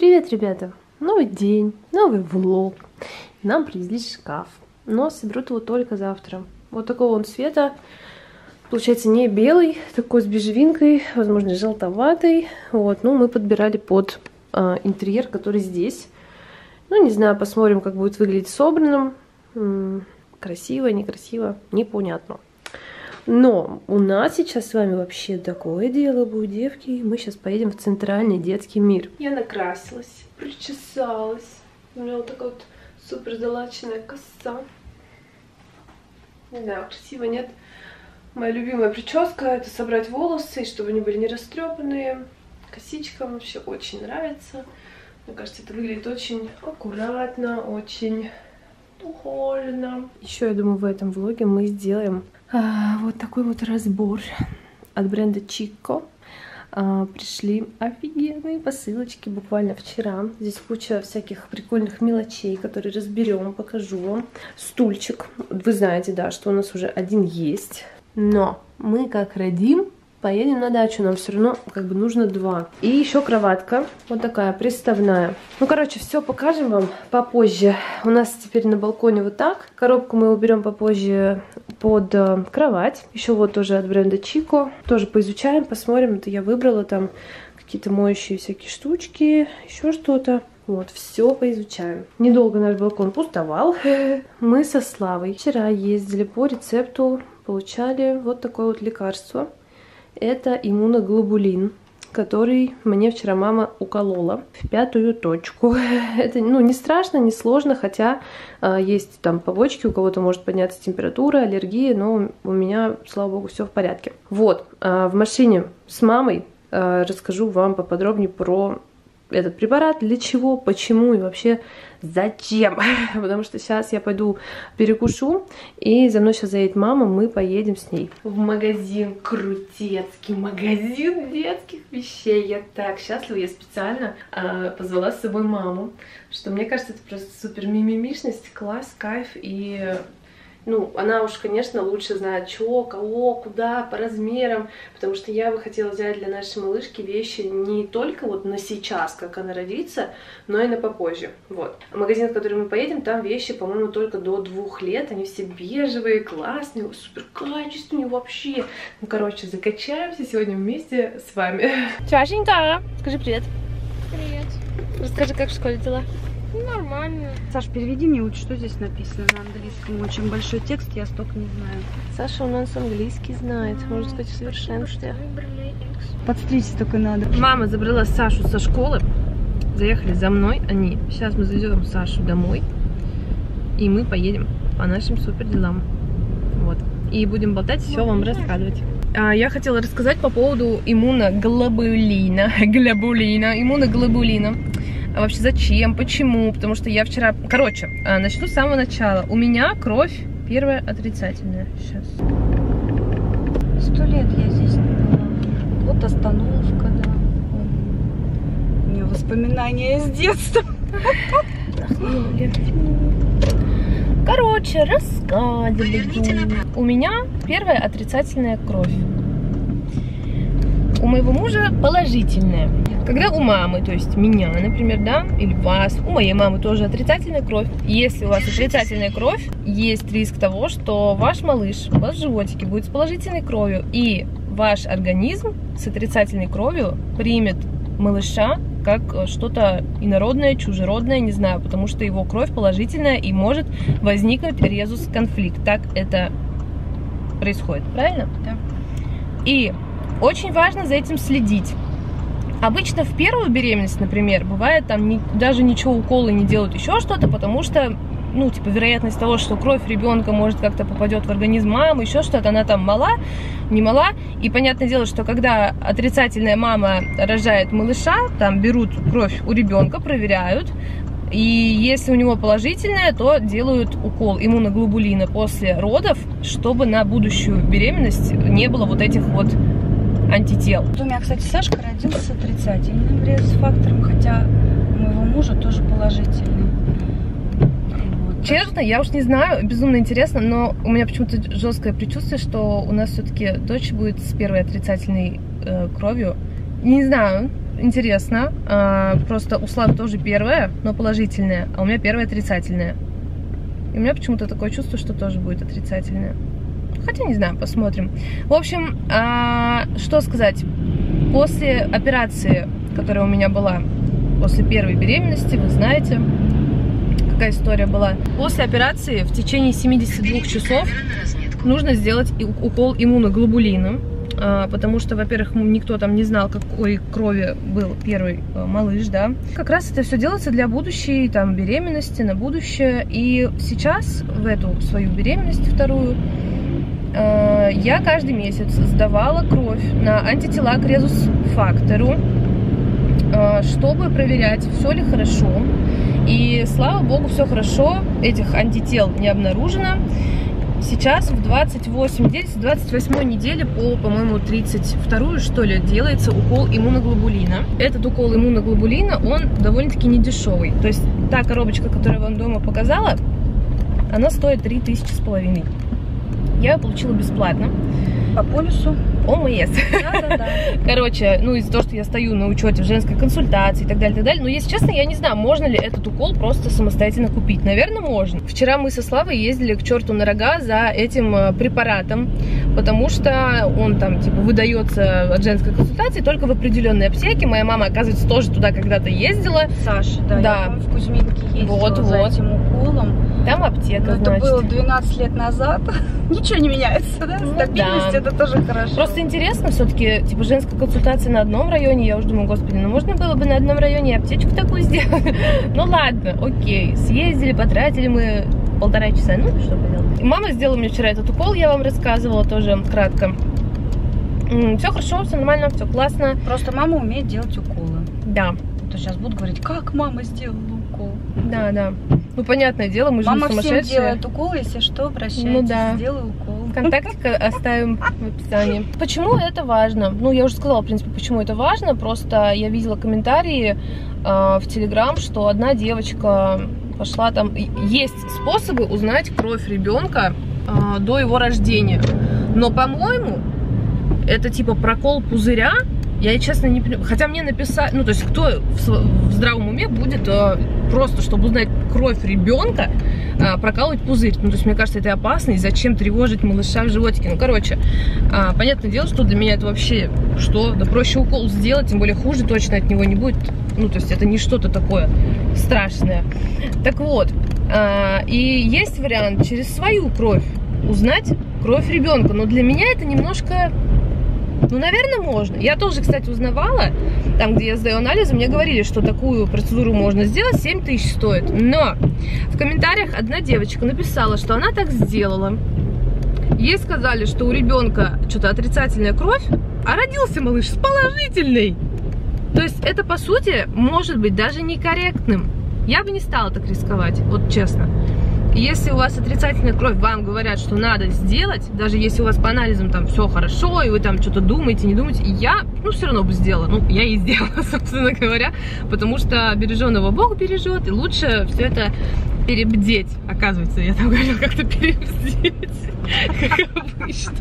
Привет, ребята! Новый день, новый влог. Нам привезли шкаф, но соберут его только завтра. Вот такого он цвета. Получается, не белый, такой с бежевинкой, возможно, желтоватый. Вот, ну, мы подбирали под интерьер, который здесь. Ну, не знаю, посмотрим, как будет выглядеть собранным. Красиво, некрасиво, непонятно. Но у нас сейчас с вами вообще такое дело будет, девки. Мы сейчас поедем в центральный детский мир. Я накрасилась, причесалась. У меня вот такая вот супер залаченная коса. Не знаю, красиво, нет? Моя любимая прическа — это собрать волосы, чтобы они были не растрепанные. Косичкам вообще очень нравится. Мне кажется, это выглядит очень аккуратно, очень ухоженно. Еще, я думаю, в этом влоге мы сделаем вот такой вот разбор от бренда Chicco. Пришли офигенные посылочки буквально вчера. Здесь куча всяких прикольных мелочей, которые разберем, покажу вам. Стульчик. Вы знаете, да, что у нас уже один есть. Но мы как родим, поедем на дачу. Нам все равно как бы нужно два. И еще кроватка. Вот такая приставная. Ну, короче, все покажем вам попозже. У нас теперь на балконе вот так. Коробку мы уберем попозже под кровать. Еще вот тоже от бренда Chicco. Тоже поизучаем, посмотрим. Это я выбрала там какие-то моющие всякие штучки, еще что-то. Вот, все поизучаем. Недолго наш балкон пустовал. Мы со Славой вчера ездили по рецепту. Получали вот такое вот лекарство. Это иммуноглобулин, который мне вчера мама уколола в 5-ю точку. Это, ну, не страшно, не сложно, хотя есть там побочки, у кого-то может подняться температура, аллергия, но у меня, слава богу, все в порядке. Вот, в машине с мамой расскажу вам поподробнее про этот препарат, для чего, почему и вообще зачем. Потому что сейчас я пойду перекушу, и за мной сейчас заедет мама, мы поедем с ней в магазин крутецкий, магазин детских вещей. Я так счастлива, я специально позвала с собой маму, что мне кажется, это просто супер мимимишность, класс, кайф. И ну, она уж, конечно, лучше знает, что, кого, куда, по размерам, потому что я бы хотела взять для нашей малышки вещи не только вот на сейчас, как она родится, но и на попозже. Вот. Магазин, в который мы поедем, там вещи, по-моему, только до 2 лет, они все бежевые, классные, супер качественные вообще. Ну, короче, закачаемся сегодня вместе с вами. Чашенька, скажи привет. Привет. Расскажи, как в школе дела? Нормально. Саш, переведи мне лучше, что здесь написано на английском. Очень большой текст, я столько не знаю. Саша у нас английский знает, можно сказать, в совершенстве. Подстричься только надо. Мама забрала Сашу со школы, заехали за мной они. Сейчас мы завезем Сашу домой, и мы поедем по нашим супер делам. Вот. И будем болтать, все вам рассказывать. Я хотела рассказать по поводу иммуноглобулина. Иммуноглобулина. А вообще зачем, почему? Потому что я вчера... Короче, начну с самого начала. У меня кровь первая отрицательная. Сейчас. 100 лет я здесь не была. Вот остановка, да. У меня воспоминания из детства. Короче, рассказываю. У меня первая отрицательная кровь. У моего мужа положительная. Когда у мамы, то есть меня, например, да, или вас, у моей мамы тоже отрицательная кровь. Если у вас отрицательная кровь, есть риск того, что ваш малыш, у вас в животике будет с положительной кровью, и ваш организм с отрицательной кровью примет малыша как что-то инородное, чужеродное, не знаю, потому что его кровь положительная, и может возникнуть резус-конфликт. Так это происходит, правильно? Да. И очень важно за этим следить. Обычно в первую беременность, например, бывает там даже ничего, уколы не делают, еще что-то, потому что, ну, типа, вероятность того, что кровь ребенка может как-то попадет в организм мамы, еще что-то, она там мала, не мала. И понятное дело, что когда отрицательная мама рожает малыша, там берут кровь у ребенка, проверяют. И если у него положительное, то делают укол иммуноглобулина после родов, чтобы на будущую беременность не было вот этих вот антител. У меня, кстати, Сашка родился с отрицательным резус-фактором, хотя у моего мужа тоже положительный. Вот. Честно, я уж не знаю, безумно интересно, но у меня почему-то жесткое предчувствие, что у нас все-таки дочь будет с первой отрицательной кровью. Не знаю, интересно. Просто у Славы тоже первое, но положительное, а у меня первое отрицательное. И у меня почему-то такое чувство, что тоже будет отрицательное. Хотя не знаю, посмотрим. В общем, что сказать. После операции, которая у меня была, после первой беременности, вы знаете, какая история была. После операции в течение 72 часов нужно сделать укол иммуноглобулина, потому что, во-первых, никто там не знал, какой крови был первый малыш, да. Как раз это все делается для будущей там беременности, на будущее. И сейчас в эту свою беременность вторую я каждый месяц сдавала кровь на антитела к резус-фактору, чтобы проверять, все ли хорошо. И, слава богу, все хорошо, этих антител не обнаружено. Сейчас в 28 неделе по-моему, 32-ю, что ли, делается укол иммуноглобулина. Этот укол иммуноглобулина, он довольно-таки недешевый. То есть та коробочка, которую я вам дома показала, она стоит 3500. Я ее получила бесплатно. По полюсу? ОМС. Да-да-да. Короче, ну из-за того, что я стою на учете в женской консультации и так далее, Но, если честно, я не знаю, можно ли этот укол просто самостоятельно купить. Наверное, можно. Вчера мы со Славой ездили к черту на рога за этим препаратом, потому что он там, типа, выдается от женской консультации только в определенной аптеке. Моя мама, оказывается, тоже туда когда-то ездила. Саша, да, я в Кузьминке ездила за этим уколом. Там аптека, это было 12 лет назад. Ничего не меняется, да? Стабильность, это тоже хорошо. Просто интересно, все-таки, типа, женская консультация на одном районе. Я уже думаю, господи, ну можно было бы на одном районе аптечку такую сделать? Ну ладно, окей, съездили, потратили мы 1,5 часа. Ну, что поделать. Мама сделала мне вчера этот укол, я вам рассказывала тоже кратко. Все хорошо, все нормально, все классно. Просто мама умеет делать уколы. Да. То сейчас будут говорить, как мама сделала укол. Да, да. Ну, понятное дело, мы же не сумасшедшие. Мама всем делает укол, если что, обращайтесь, ну, да. Сделай укол. Контактик оставим в описании. Почему это важно? Ну, я уже сказала, в принципе, почему это важно. Просто я видела комментарии в Telegram, что одна девочка пошла там... Есть способы узнать кровь ребенка до его рождения. Но, по-моему, это типа прокол пузыря. Я, честно, не понимаю. Хотя мне написали... Ну, то есть, кто в здравом уме будет просто, чтобы узнать кровь ребенка, прокалывать пузырь? Ну, то есть, мне кажется, это опасно. И зачем тревожить малыша в животике? Ну, короче, понятное дело, что для меня это вообще что? Да проще укол сделать, тем более хуже точно от него не будет. Ну, то есть, это не что-то такое страшное. Так вот, и есть вариант через свою кровь узнать кровь ребенка. Но для меня это немножко... Ну, наверное, можно. Я тоже, кстати, узнавала, там, где я сдаю анализы, мне говорили, что такую процедуру можно сделать, 7000 стоит. Но в комментариях одна девочка написала, что она так сделала. Ей сказали, что у ребенка что-то отрицательная кровь, а родился малыш с положительной. То есть это, по сути, может быть даже некорректным. Я бы не стала так рисковать, вот честно. Если у вас отрицательная кровь, вам говорят, что надо сделать, даже если у вас по анализам там все хорошо, и вы там что-то думаете, не думаете, я, ну, все равно бы сделала. Ну, я и сделала, собственно говоря, потому что береженого Бог бережет, и лучше все это перебдеть. Оказывается, я там говорила, как-то перебдеть, как обычно.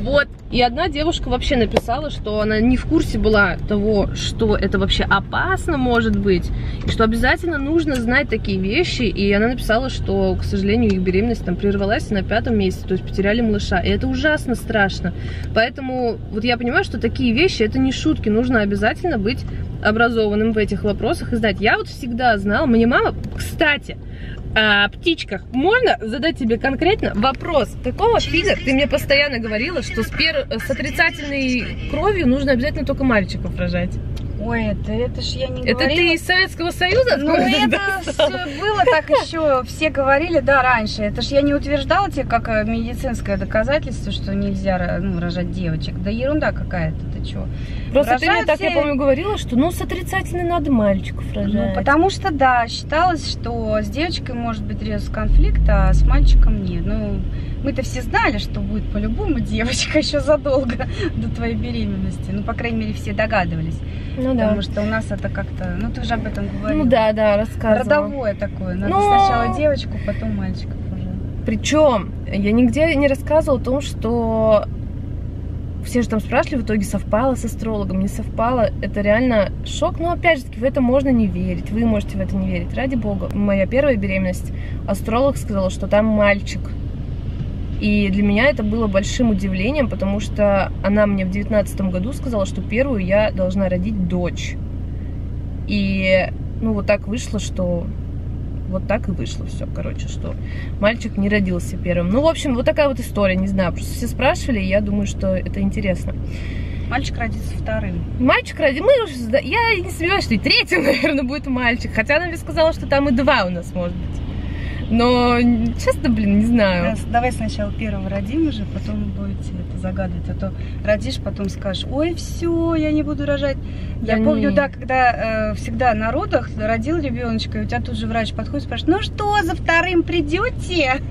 Вот. И одна девушка вообще написала, что она не в курсе была того, что это вообще опасно может быть, и что обязательно нужно знать такие вещи. И она написала, что, к сожалению, их беременность там прервалась на 5-м месяце, то есть потеряли малыша. И это ужасно страшно. Поэтому вот я понимаю, что такие вещи, это не шутки, нужно обязательно быть образованным в этих вопросах и знать. Я вот всегда знала, мне мама, кстати, о птичках. Можно задать тебе конкретно вопрос? Какого фига ты мне постоянно говорила, что с отрицательной кровью нужно обязательно только мальчиков рожать? Ой, это ж я не говорила. Это ты из Советского Союза? Ну, это все было так еще, все говорили, да, раньше. Это ж я не утверждала тебе, как медицинское доказательство, что нельзя, ну, рожать девочек. Да ерунда какая-то, ты чего? Просто рожают ты мне так, все... я помню, говорила, что, ну, с отрицательной надо мальчиков рожать. Ну, потому что, да, считалось, что с девочкой может быть резус конфликт, а с мальчиком нет. Ну, мы-то все знали, что будет по-любому девочка еще задолго до твоей беременности. Ну, по крайней мере, все догадывались. Ну, потому да. что у нас это как-то... Ну, ты уже об этом говорила. Ну, да, да, рассказывала. Родовое такое. Надо сначала девочку, потом мальчиков уже. Причем я нигде не рассказывала о том, что все же там спрашивали, в итоге совпало с астрологом, не совпало. Это реально шок, но опять же в это можно не верить, вы можете в это не верить, ради бога. Моя первая беременность, астролог сказала, что там мальчик. И для меня это было большим удивлением, потому что она мне в 19-м году сказала, что первую я должна родить дочь. И ну вот так вышло, что... Вот так и вышло все, короче, что мальчик не родился первым. Ну, в общем, вот такая вот история, не знаю, просто все спрашивали, и я думаю, что это интересно. Мальчик родится вторым. Мальчик родился, я не сомневаюсь, что и третьим, наверное, будет мальчик. Хотя она мне сказала, что там и два у нас, может быть. Но, честно, блин, не знаю. Да, давай сначала первого родим уже, потом будете это загадывать. А то родишь, потом скажешь, ой, все, я не буду рожать. Да я помню, да, когда всегда на родах родил ребеночка, и у тебя тут же врач подходит и спрашивает, ну что, за вторым придете?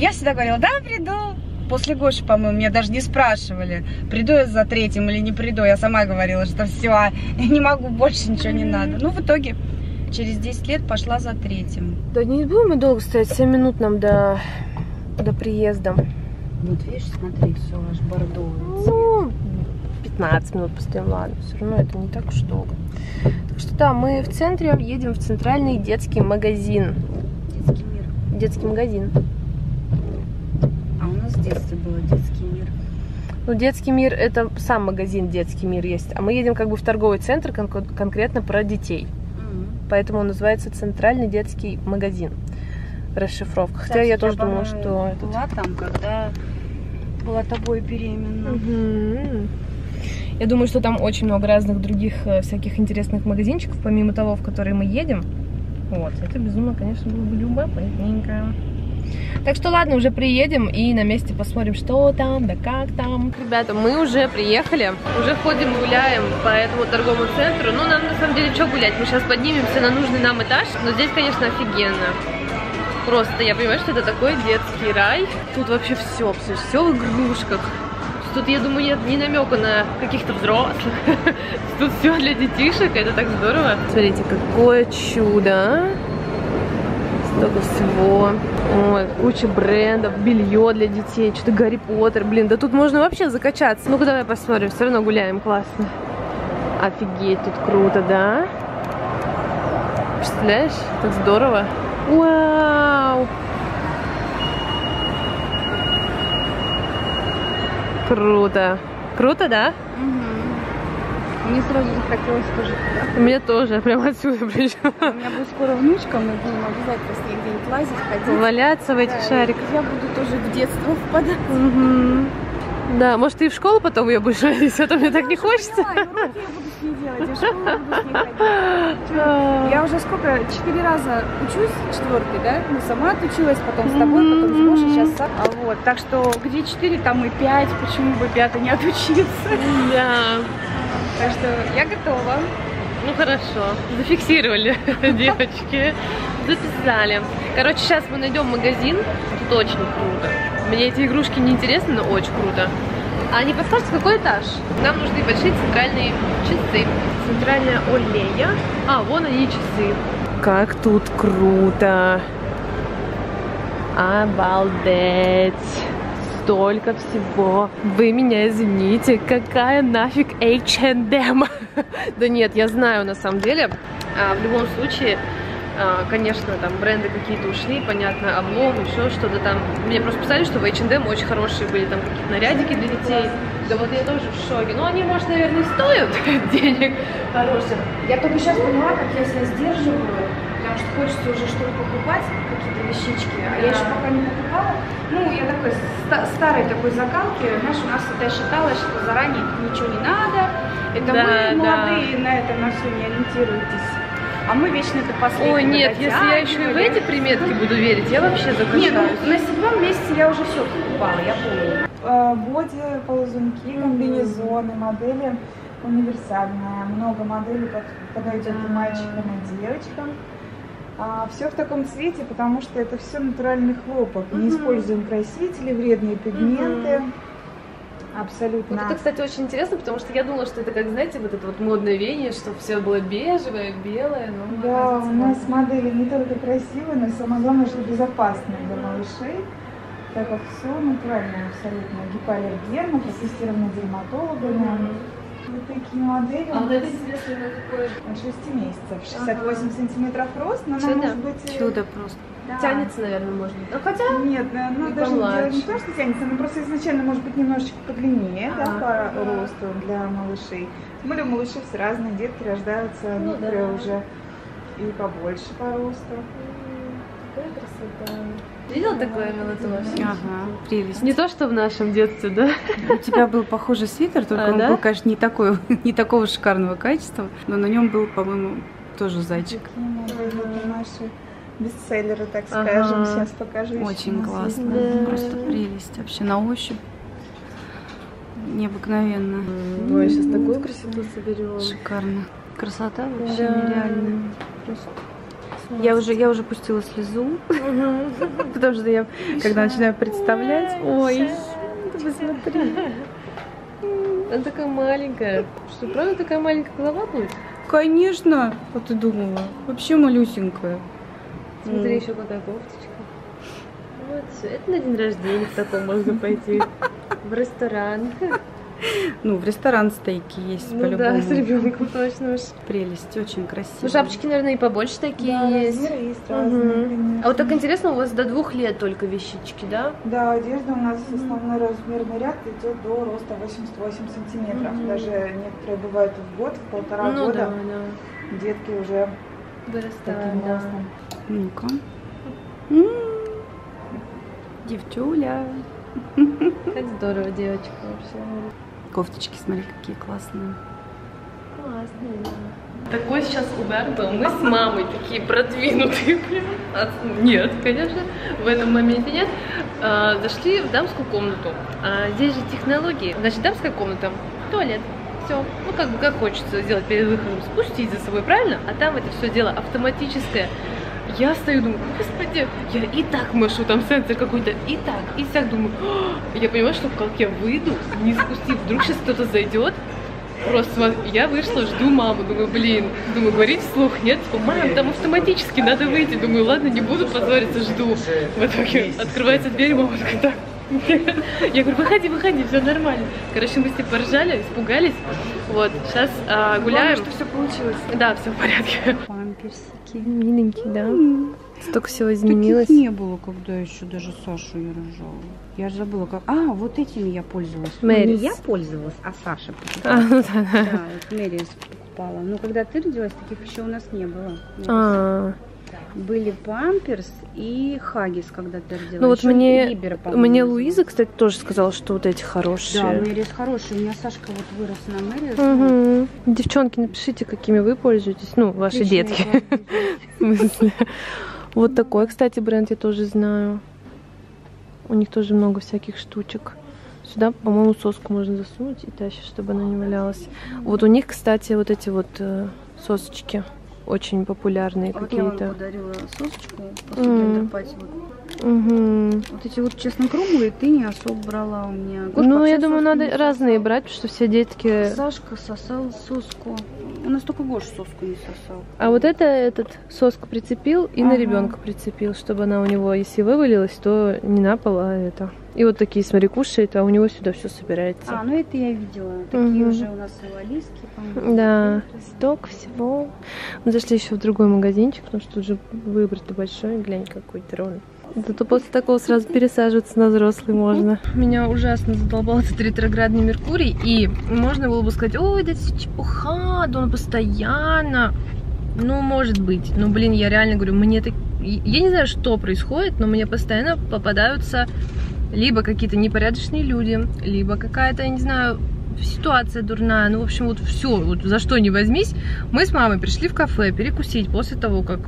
Я всегда говорила, да, приду. После Гоши, по-моему, меня даже не спрашивали, приду я за третьим или не приду. Я сама говорила, что все, не могу, больше ничего не надо. Ну, в итоге... Через 10 лет пошла за третьим. Да не будем мы долго стоять, 7 минут нам до приезда. Вот видишь, смотри, все аж бордовый. Ну, 15 минут постоим, ладно, все равно это не так уж долго. Так что да, мы в центре, едем в центральный детский магазин. Детский мир. Детский магазин. А у нас в детстве было детский мир. Ну, детский мир, это сам магазин детский мир есть. А мы едем как бы в торговый центр конкретно про детей. Поэтому он называется «Центральный детский магазин». Расшифровка. Кстати, хотя я тоже думала, что... Я была там, когда была тобой беременна. Угу. Я думаю, что там очень много разных других всяких интересных магазинчиков, помимо того, в которые мы едем. Вот. Это безумно, конечно, было бы любопытненько. Так что, ладно, уже приедем и на месте посмотрим, что там, да как там. Ребята, мы уже приехали, уже ходим, гуляем по этому торговому центру. Ну, нам на самом деле, что гулять? Мы сейчас поднимемся на нужный нам этаж, но здесь, конечно, офигенно. Просто я понимаю, что это такой детский рай. Тут вообще все в игрушках. Тут, я думаю, нет ни намека на каких-то взрослых. Тут все для детишек, это так здорово. Смотрите, какое чудо. Столько всего. Ой, куча брендов, белье для детей, что-то Гарри Поттер, блин, да тут можно вообще закачаться. Ну-ка давай посмотрим, все равно гуляем, классно. Офигеть, тут круто, да? Представляешь, так здорово. Вау! Круто. Круто, да? Мне сразу захотелось тоже туда. Мне тоже, прямо отсюда причем. У меня будет скоро внучка, мы будем обязательно с ней где-нибудь лазить, ходить. Валяться в этих шариках. Я буду тоже в детство впадать. Угу. Да, может, ты и в школу потом ее будешь водить, а то мне так не хочется. Поняла, и уроки я буду с ней делать, и в школу я буду с ней ходить. Я уже сколько, 4 раза учусь, 4-й, да? Ну, сама отучилась, потом с тобой, потом с Гошей, сейчас сам. Вот, так что где 4, там и 5, почему бы 5-й не отучиться? Да. Так что я готова. Ну хорошо, зафиксировали, девочки, записали. Короче, сейчас мы найдем магазин, тут очень круто. Мне эти игрушки не интересны, но очень круто. А не подскажете, какой этаж? Нам нужны большие центральные часы. Центральная аллея. А, вон они часы. Как тут круто. Обалдеть. Столько всего. Вы меня извините, какая нафиг H&M? Да нет, я знаю на самом деле. В любом случае, конечно, там бренды какие-то ушли, понятно, облом, еще что-то там. Мне просто писали, что в H&M очень хорошие были там какие-то нарядики для детей. Да вот я тоже в шоке. Ну они, может, наверное, стоят денег хороших. Я только сейчас поняла, как я себя сдерживаю. Потому что хочется уже что-то покупать, какие-то вещички, а я еще пока не покупала. Ну, я такой старой такой закалки, знаешь, у нас всегда считалось, что заранее ничего не надо, это вы молодые на это на все не ориентируетесь. А мы вечно это последнее. Ой, нет, если я еще и в эти приметки буду верить, я вообще закажу. Нет, ну, на 7-м месяце я уже все покупала, я помню. Боди, ползунки, комбинезоны, модели универсальные, много моделей подойдет и мальчикам, и девочкам. Все в таком цвете, потому что это все натуральный хлопок. Не используем красители, вредные пигменты. Абсолютно. Вот это, кстати, очень интересно, потому что я думала, что это, как, знаете, вот это вот модное веяние, чтобы все было бежевое, белое. Но, да, у нас модели не только красивые, но и самое главное, что безопасные для малышей. так как все натурально абсолютно, гипоаллергенно, протестировано дерматологами. Вот такие модели. А вот это интересно, какой? От 6 месяцев. 68 сантиметров рост, но она может быть... Чудо просто. Да. Тянется, наверное, может быть. Хотя... Нет, ну даже не то, что тянется, она просто изначально может быть немножечко подлиннее, да, по росту для малышей. Тем более малыши все разные, детки рождаются, некоторые уже и побольше по росту. Какая красота. Видела такое мелодия? Ага, прелесть. Не то, что в нашем детстве, да? У тебя был похожий свитер, только он был, конечно, не такого шикарного качества, но на нем был, по-моему, тоже зайчик. Такие наши бестселлеры, так скажем, сейчас покажу. Очень классно, просто прелесть вообще на ощупь. Необыкновенно. Ой, сейчас такую красоту соберем. Шикарно. Красота вообще нереальная. Я уже пустила слезу, потому что я, когда начинаю представлять, ой, посмотри, она такая маленькая. Что, правда такая маленькая голова будет? Конечно, а ты думала, вообще малюсенькая. Смотри, еще какая кофточка. Вот, это на день рождения в таком можно пойти, в ресторан. Ну, в ресторан стейки есть, ну, по-любому. Да, с ребенком точно уж. Прелесть, очень красиво. Ну, шапочки, наверное, и побольше такие, да, есть. Разные, а вот так интересно, у вас до 2 лет только вещички, да? Да, одежда у нас основной размерный ряд идет до роста 88 сантиметров. Даже некоторые бывают в год, в 1,5 года. Да. Детки уже вырастают. Да. Ну-ка. Девчуля. Как здорово, девочка, вообще. Кофточки, смотри, какие классные. Классные, да. Такой сейчас удар был. Мы с мамой такие продвинутые прям. Нет, конечно, в этом моменте нет. Зашли в дамскую комнату. Здесь же технологии. Значит, дамская комната, туалет. Все. Ну, как бы, как хочется сделать перед выходом. Спустить за собой, правильно? А там это все дело автоматическое. Я стою, думаю, господи, я и так машу, там сенсор какой-то, и так, думаю, я понимаю, что в колке выйду, не спустив, вдруг сейчас кто-то зайдет, просто я вышла, жду маму, думаю, блин, думаю, говорить вслух, нет, мам, там автоматически надо выйти, думаю, ладно, не буду позориться, жду, в итоге открывается дверь, мама такая, так, я говорю, выходи, выходи, все нормально. Короче, мы с ней поржали, испугались. Вот, сейчас гуляем. Главное, что все получилось. Да, все в порядке. Памперсики, миленькие, да? Столько всего изменилось. Таких не было, когда еще даже Сашу я рожала. Я же забыла, как... А, вот этим я пользовалась. Мэрис. Ну, я пользовалась, а Саша покупала. Да, вот Мэрис покупала. Но когда ты родилась, таких еще у нас не было. Были памперс и хаггис, когда ты родилась. Ну вот мне Луиза, кстати, тоже сказала, что вот эти хорошие. Да, Мэрис хорошие. У меня Сашка вот вырос на Мэрис. Девчонки, напишите, какими вы пользуетесь. Ну, ваши детки. Вот такой, кстати, бренд я тоже знаю. У них тоже много всяких штучек. Сюда, по-моему, соску можно засунуть и тащить, чтобы она не валялась. Вот у них, кстати, вот эти вот сосочки. Очень популярные какие-то. Я подарила сосочку после гендерпати. Вот эти вот, честно, круглые ты не особо брала у меня. Ну, я думаю, надо разные брать, потому что все детки... Сашка сосал соску. У нас только Гоша соску не сосал. А вот это этот соску прицепил и на ребенка прицепил, чтобы она у него, если вывалилась, то не на пол, а это... И вот такие, смотри, кушает, а у него сюда все собирается. А, ну это я видела. Такие уже у нас и валиски, по-моему. Да, сток всего. Мы зашли еще в другой магазинчик, потому что тут же выбор-то большой. Глянь, какой дрон. Зато после такого сразу пересаживаться на взрослый можно. Меня ужасно задолбал этот ретроградный Меркурий. И можно было бы сказать, ой, да это чепуха, да он постоянно. Ну, может быть. Но, блин, я реально говорю, мне так... Я не знаю, что происходит, но мне постоянно попадаются... Либо какие-то непорядочные люди, либо какая-то, я не знаю, ситуация дурная. Ну, в общем, вот все, вот за что не возьмись. Мы с мамой пришли в кафе перекусить после того, как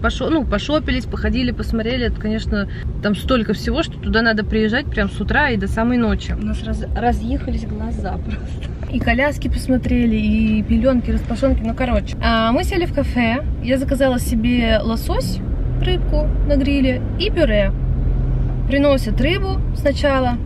пошопились, походили, посмотрели. Это, конечно, там столько всего, что туда надо приезжать прям с утра и до самой ночи. У нас разъехались глаза просто. И коляски посмотрели, и пеленки, распашонки, ну, короче. А мы сели в кафе, я заказала себе лосось, рыбку на гриле и пюре. Приносят рыбу сначала.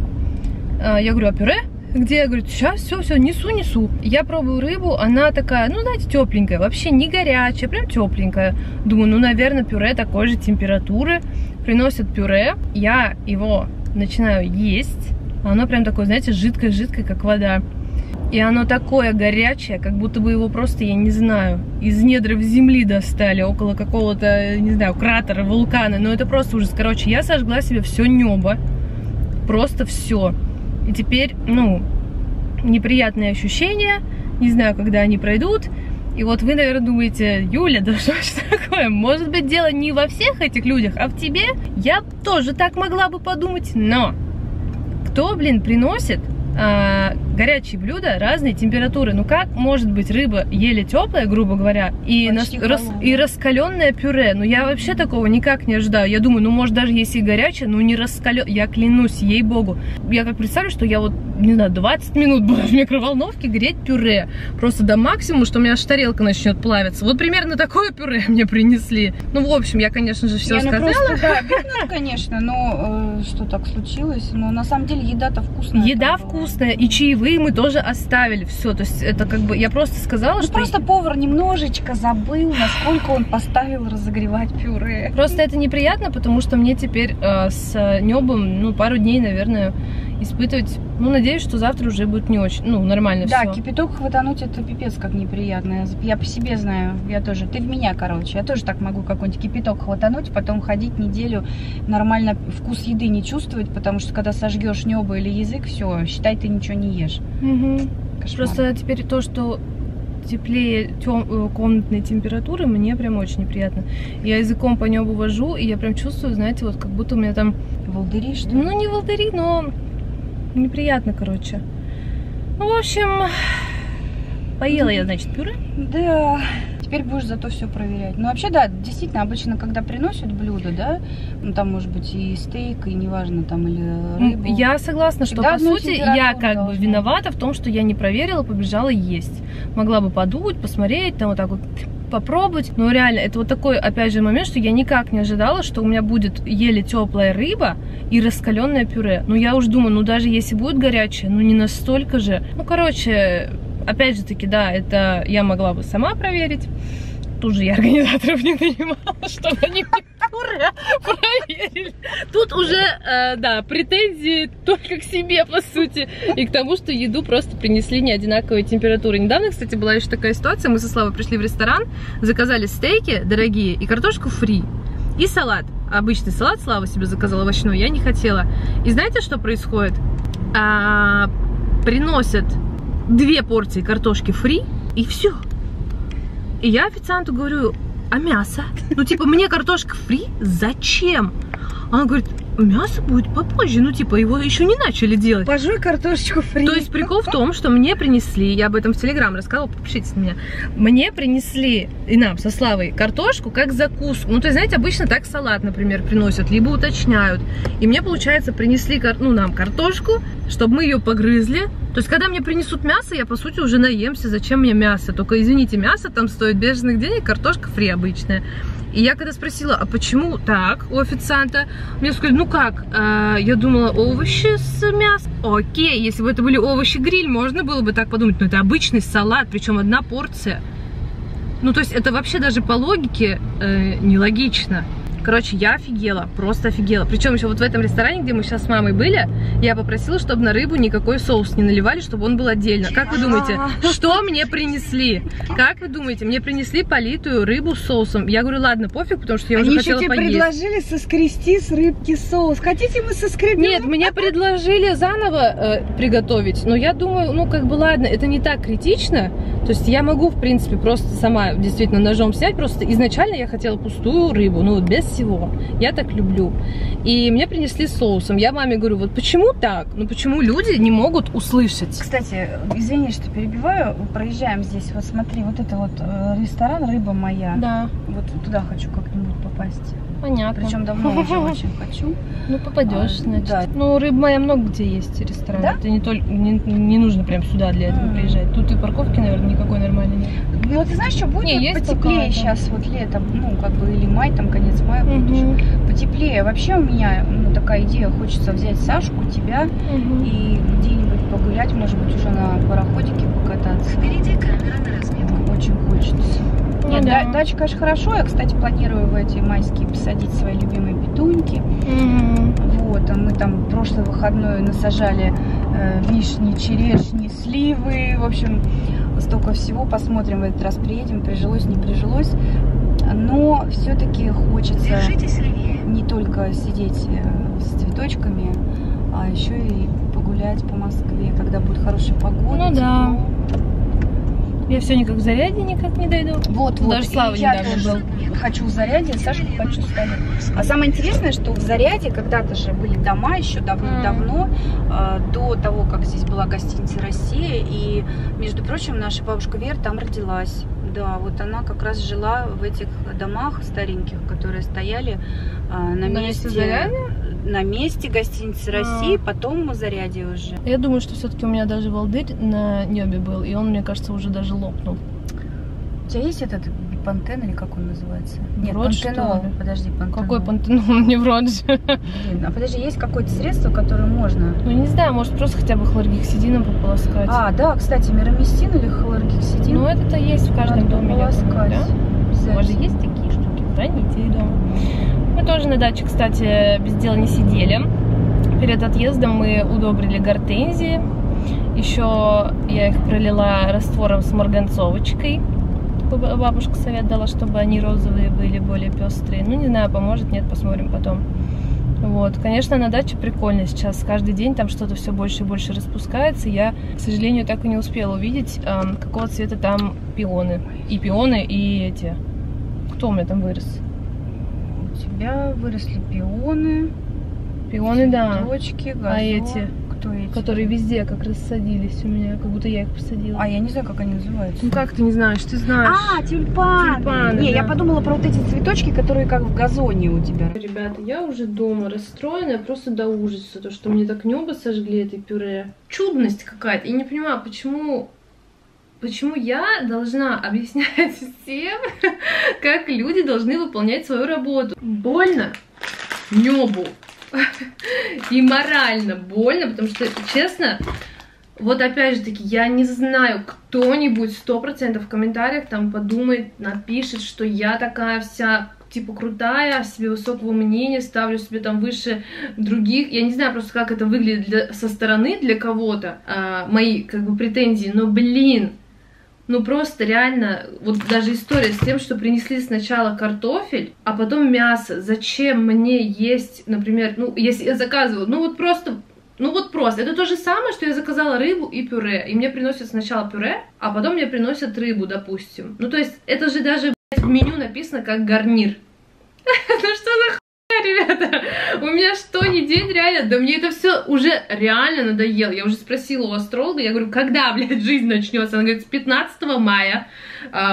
Я говорю, а пюре? Где? Я говорю, сейчас все, несу. Я пробую рыбу, она такая, ну, знаете, тепленькая, вообще не горячая, прям тепленькая. Думаю, ну, наверное, пюре такой же температуры. Приносят пюре, я его начинаю есть, оно прям такое, знаете, жидкое-жидкое, как вода. И оно такое горячее, как будто бы его просто, я не знаю, из недр земли достали, около какого-то, не знаю, кратера, вулкана. Но это просто ужас. Короче, я сожгла себе все небо. Просто все. И теперь, ну, неприятные ощущения. Не знаю, когда они пройдут. И вот вы, наверное, думаете, Юля, да что ж такое? Может быть, дело не во всех этих людях, а в тебе? Я тоже так могла бы подумать, но... Кто, блин, приносит горячие блюда разной температуры? Ну как может быть рыба еле теплая, грубо говоря, и раскаленное пюре? Ну я вообще такого никак не ожидаю. Я думаю, ну может даже если и горячее, но не раскаленное. Я клянусь, ей-богу. Я как представлю, что я вот, не знаю, 20 минут буду в микроволновке греть пюре. Просто до максимума, что у меня аж тарелка начнет плавиться. Вот примерно такое пюре мне принесли. Ну в общем, я, конечно же, все сказала. Да, обидно, конечно, но что так случилось. Но на самом деле еда-то вкусная. Еда вкусная, и чаевые мы тоже оставили. Все, то есть это как бы, я просто сказала, ну, что... просто повар немножечко забыл, насколько он поставил разогревать пюре. Просто это неприятно, потому что мне теперь с небом, ну, пару дней, наверное, испытывать... Ну, надеюсь, что завтра уже будет не очень, ну, нормально все. Да, кипяток хватануть, это пипец как неприятно. Я по себе знаю, я тоже, ты в меня, короче, я тоже так могу какой-нибудь кипяток хватануть, потом ходить неделю, нормально вкус еды не чувствовать, потому что когда сожгешь небо или язык, все, считай, ты ничего не ешь. Угу. Просто теперь то, что теплее комнатной температуры, мне прям очень неприятно. Я языком по небу вожу, и я прям чувствую, знаете, вот как будто у меня там... Волдыри, что ли? Ну, не волдыри, но... неприятно, короче. Ну, в общем, поела я, значит, пюре. Да. Теперь будешь зато все проверять. Ну, вообще, да, действительно, обычно, когда приносят блюдо, да, ну, там, может быть, и стейк, и неважно, там, или рыбу. Я согласна, что, по сути, я как бы виновата в том, что я не проверила, побежала есть. Могла бы подумать, посмотреть, там, вот так вот... попробовать, но реально, это вот такой, опять же, момент, что я никак не ожидала, что у меня будет еле теплая рыба и раскаленное пюре. Ну, я уж думаю, ну, даже если будет горячее, ну, не настолько же. Ну, короче, опять же таки, да, это я могла бы сама проверить. Тут же я организаторов не нанимала, чтобы они пюре проверили. Тут уже, да, претензии только к себе, по сути, и к тому, что еду просто принесли не одинаковые температуры. Недавно, кстати, была еще такая ситуация. Мы со Славой пришли в ресторан, заказали стейки дорогие и картошку фри, и салат. Обычный салат Слава себе заказала, овощной, я не хотела. И знаете, что происходит? Приносят 2 порции картошки фри, и все. И я официанту говорю, а мясо? Ну, типа, мне картошка фри? Зачем? Она говорит, мясо будет попозже, ну, типа, его еще не начали делать. Пожуй картошечку фри. То есть прикол в том, что мне принесли, я об этом в Telegram рассказала, подпишитесь на меня. Мне принесли, и нам со Славой, картошку как закуску. Ну, то есть, знаете, обычно так салат, например, приносят, либо уточняют. И мне, получается, принесли, ну, нам картошку, чтобы мы ее погрызли. То есть, когда мне принесут мясо, я, по сути, уже наемся, зачем мне мясо. Только, извините, мясо там стоит бешеных денег, картошка фри обычная. И я когда спросила, а почему так у официанта, мне сказали, ну как, я думала, овощи с мясом. Окей, если бы это были овощи-гриль, можно было бы так подумать, но это обычный салат, причем 1 порция. Ну, то есть, это вообще даже по логике нелогично. Короче, я офигела, просто офигела. Причем еще вот в этом ресторане, где мы сейчас с мамой были, я попросила, чтобы на рыбу никакой соус не наливали, чтобы он был отдельно. Как вы думаете, что мне принесли? Как вы думаете, мне принесли политую рыбу с соусом? Я говорю, ладно, пофиг, потому что я уже хотела поесть. Они предложили соскрести с рыбки соус. Хотите, мы соскребем? Нет, мне предложили заново приготовить, но я думаю, ну как бы ладно, это не так критично. То есть я могу, в принципе, просто сама действительно ножом снять. Просто изначально я хотела пустую рыбу, ну вот без всего. Я так люблю. И мне принесли соусом. Я маме говорю, вот почему так? Ну почему люди не могут услышать? Кстати, извини, что перебиваю. Проезжаем здесь, вот смотри, вот это вот ресторан «Рыба моя». Да. Вот туда хочу как-нибудь попасть. Понятно. Причем давно уже очень хочу. Ну попадешь, значит. Да. Ну «Рыба моя» много где есть ресторан. Да? Это не только, не нужно прям сюда для этого приезжать. Тут и парковки, наверное, никакой нормальной нет. Ну вот, ты знаешь, что будет? Не, вот есть потеплее сейчас, вот летом, ну как бы, или май, там конец мая. Угу. Потеплее. Вообще у меня, ну, такая идея, хочется взять Сашку, тебя, и где-нибудь погулять, может быть, уже на пароходике покататься. Впереди камера на разметку. Очень хочется. Нет, да. Дача, конечно, хорошо. Я, кстати, планирую в эти майские посадить свои любимые петли. туньки. Вот, а мы там в прошлое выходное насажали вишни, черешни, сливы. В общем, столько всего. Посмотрим, в этот раз приедем, прижилось, не прижилось. Но все-таки хочется не только сидеть с цветочками, а еще и погулять по Москве, когда будет хорошая погода. Ну да. Я все никак в заряде никак не дойду. Вот, вот. Даже Слава недавно был. Хочу в заряде, Сашку хочу в заряде. А самое интересное, что в заряде когда-то же были дома еще давно-давно, до того, как здесь была гостиница «Россия». И, между прочим, наша бабушка Вера там родилась. Да, вот она как раз жила в этих домах стареньких, которые стояли на месте гостиницы России, потом мы заряди уже. Я думаю, что все-таки у меня даже волдырь на небе был, и он, мне кажется, уже даже лопнул. У тебя есть этот пантен, или как он называется? Нет, пантенол. Подожди, пантенол. Какой пантенол? Не вроде. Блин, а подожди, есть какое-то средство, которое можно? Ну, не знаю, может, просто хотя бы хлоргексидином пополоскать. А, да, кстати, мирамистин или хлоргексидин. Ну, это-то есть в каждом доме. Пополоскать. Да? У вас же есть такие штуки, храните дома. Мы тоже на даче, кстати, без дела не сидели. Перед отъездом мы удобрили гортензии. Еще я их пролила раствором с марганцовочкой. Бабушка совет дала, чтобы они розовые были, более пестрые. Ну, не знаю, поможет, нет, посмотрим потом. Вот, конечно, на даче прикольно сейчас. Каждый день там что-то все больше и больше распускается. Я, к сожалению, так и не успела увидеть, какого цвета там пионы. И пионы, и эти... Кто у меня там вырос? У тебя выросли пионы. Пионы, да. Цветочки, газон. А эти? Которые везде как раз садились у меня, как будто я их посадила. А я не знаю, как они называются. Ну как ты не знаешь, ты знаешь. А, тюльпаны. Тюльпаны, не, да. Я подумала про вот эти цветочки, которые как в газоне у тебя. Ребята, я уже дома расстроена, просто до ужаса, то, что мне так небо сожгли этой пюре. Чудность какая-то, я не понимаю, почему я должна объяснять всем, как люди должны выполнять свою работу. Больно небу. И морально больно, потому что, честно, вот опять же таки, я не знаю, кто-нибудь 100% в комментариях там подумает, напишет, что я такая вся, типа, крутая, себе высокого мнения, ставлю себе там выше других. Я не знаю просто, как это выглядит со стороны для кого-то, мои, как бы, претензии, но, блин, ну просто реально, вот даже история с тем, что принесли сначала картофель, а потом мясо. Зачем мне есть, например, ну если я заказываю, ну вот просто. Это то же самое, что я заказала рыбу и пюре. И мне приносят сначала пюре, а потом мне приносят рыбу, допустим. Ну то есть это же даже, блядь, в меню написано как гарнир. Ну что за хуйня, ребята? У меня что ни день реально, да мне это все уже реально надоело. Я уже спросила у астролога, я говорю, когда, блядь, жизнь начнется? Она говорит, с 15 мая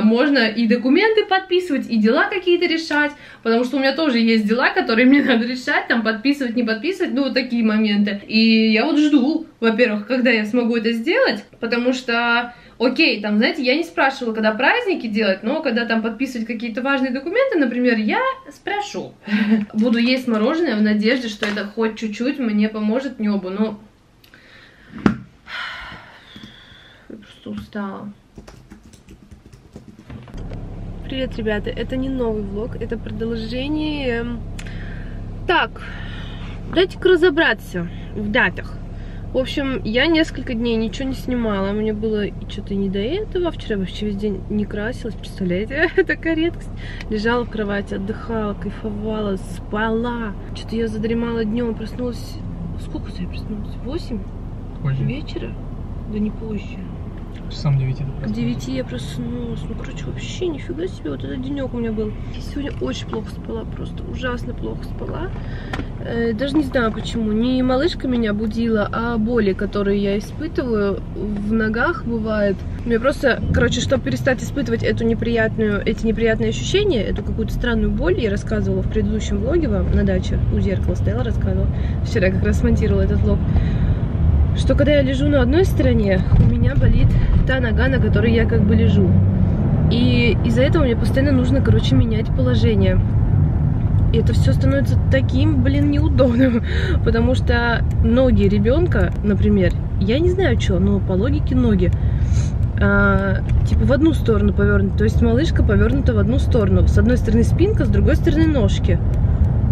можно и документы подписывать, и дела какие-то решать, потому что у меня тоже есть дела, которые мне надо решать, там подписывать, не подписывать, ну вот такие моменты. И я вот жду, во-первых, когда я смогу это сделать, потому что... Окей, там, знаете, я не спрашивала, когда праздники делать, но когда там подписывать какие-то важные документы, например, я спрошу. Буду есть мороженое в надежде, что это хоть чуть-чуть мне поможет небу, но... Я просто устала. Привет, ребята, это не новый влог, это продолжение... Так, дайте-ка разобраться в датах. В общем, я несколько дней ничего не снимала, мне было что-то не до этого, вчера вообще весь день не красилась, представляете, такая редкость. Лежала в кровати, отдыхала, кайфовала, спала, что-то я задремала днем, проснулась, сколько я проснулась, 8? Позже. Вечера? Да не позже. Часам 9 я проснулась. К 9 я проснулась, ну короче, вообще нифига себе, вот этот денек у меня был. Я сегодня очень плохо спала, просто ужасно плохо спала. Даже не знаю почему, не малышка меня будила, а боли, которые я испытываю в ногах, бывает. Мне просто, короче, чтобы перестать испытывать эти неприятные ощущения, эту какую-то странную боль, я рассказывала в предыдущем влоге вам на даче, у зеркала стояла, рассказывала. Вчера как раз смонтировала этот влог. Что когда я лежу на одной стороне, у меня болит та нога, на которой я как бы лежу. И из-за этого мне постоянно нужно, короче, менять положение. И это все становится таким, блин, неудобным, потому что ноги ребенка, например, я не знаю что, но по логике ноги, типа в одну сторону повернуты, то есть малышка повернута в одну сторону. С одной стороны спинка, с другой стороны ножки.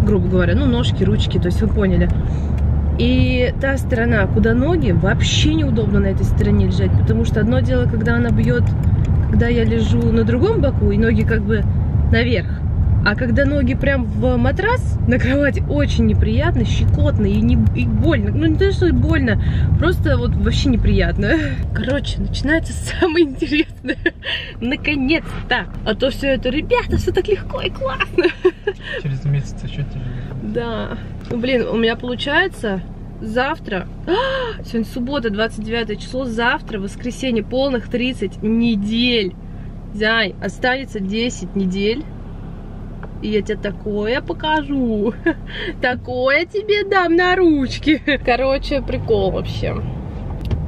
грубо говоря, ну, ножки, ручки, то есть вы поняли. И та сторона, куда ноги, вообще неудобно на этой стороне лежать, потому что одно дело, когда она бьет, когда я лежу на другом боку, и ноги как бы наверх, а когда ноги прям в матрас на кровати, очень неприятно, щекотно и больно. Ну, не то, что и больно, просто вот вообще неприятно. Короче, начинается самое интересное. Наконец-то! А то все это, ребята, все так легко и классно. Через месяц еще тяжелее. Да. Ну, блин, у меня получается завтра... Сегодня суббота, 29 число, завтра, воскресенье, полных 30 недель. Зай, останется 10 недель. И я тебе такое покажу. Такое тебе дам на ручки. Короче, прикол вообще.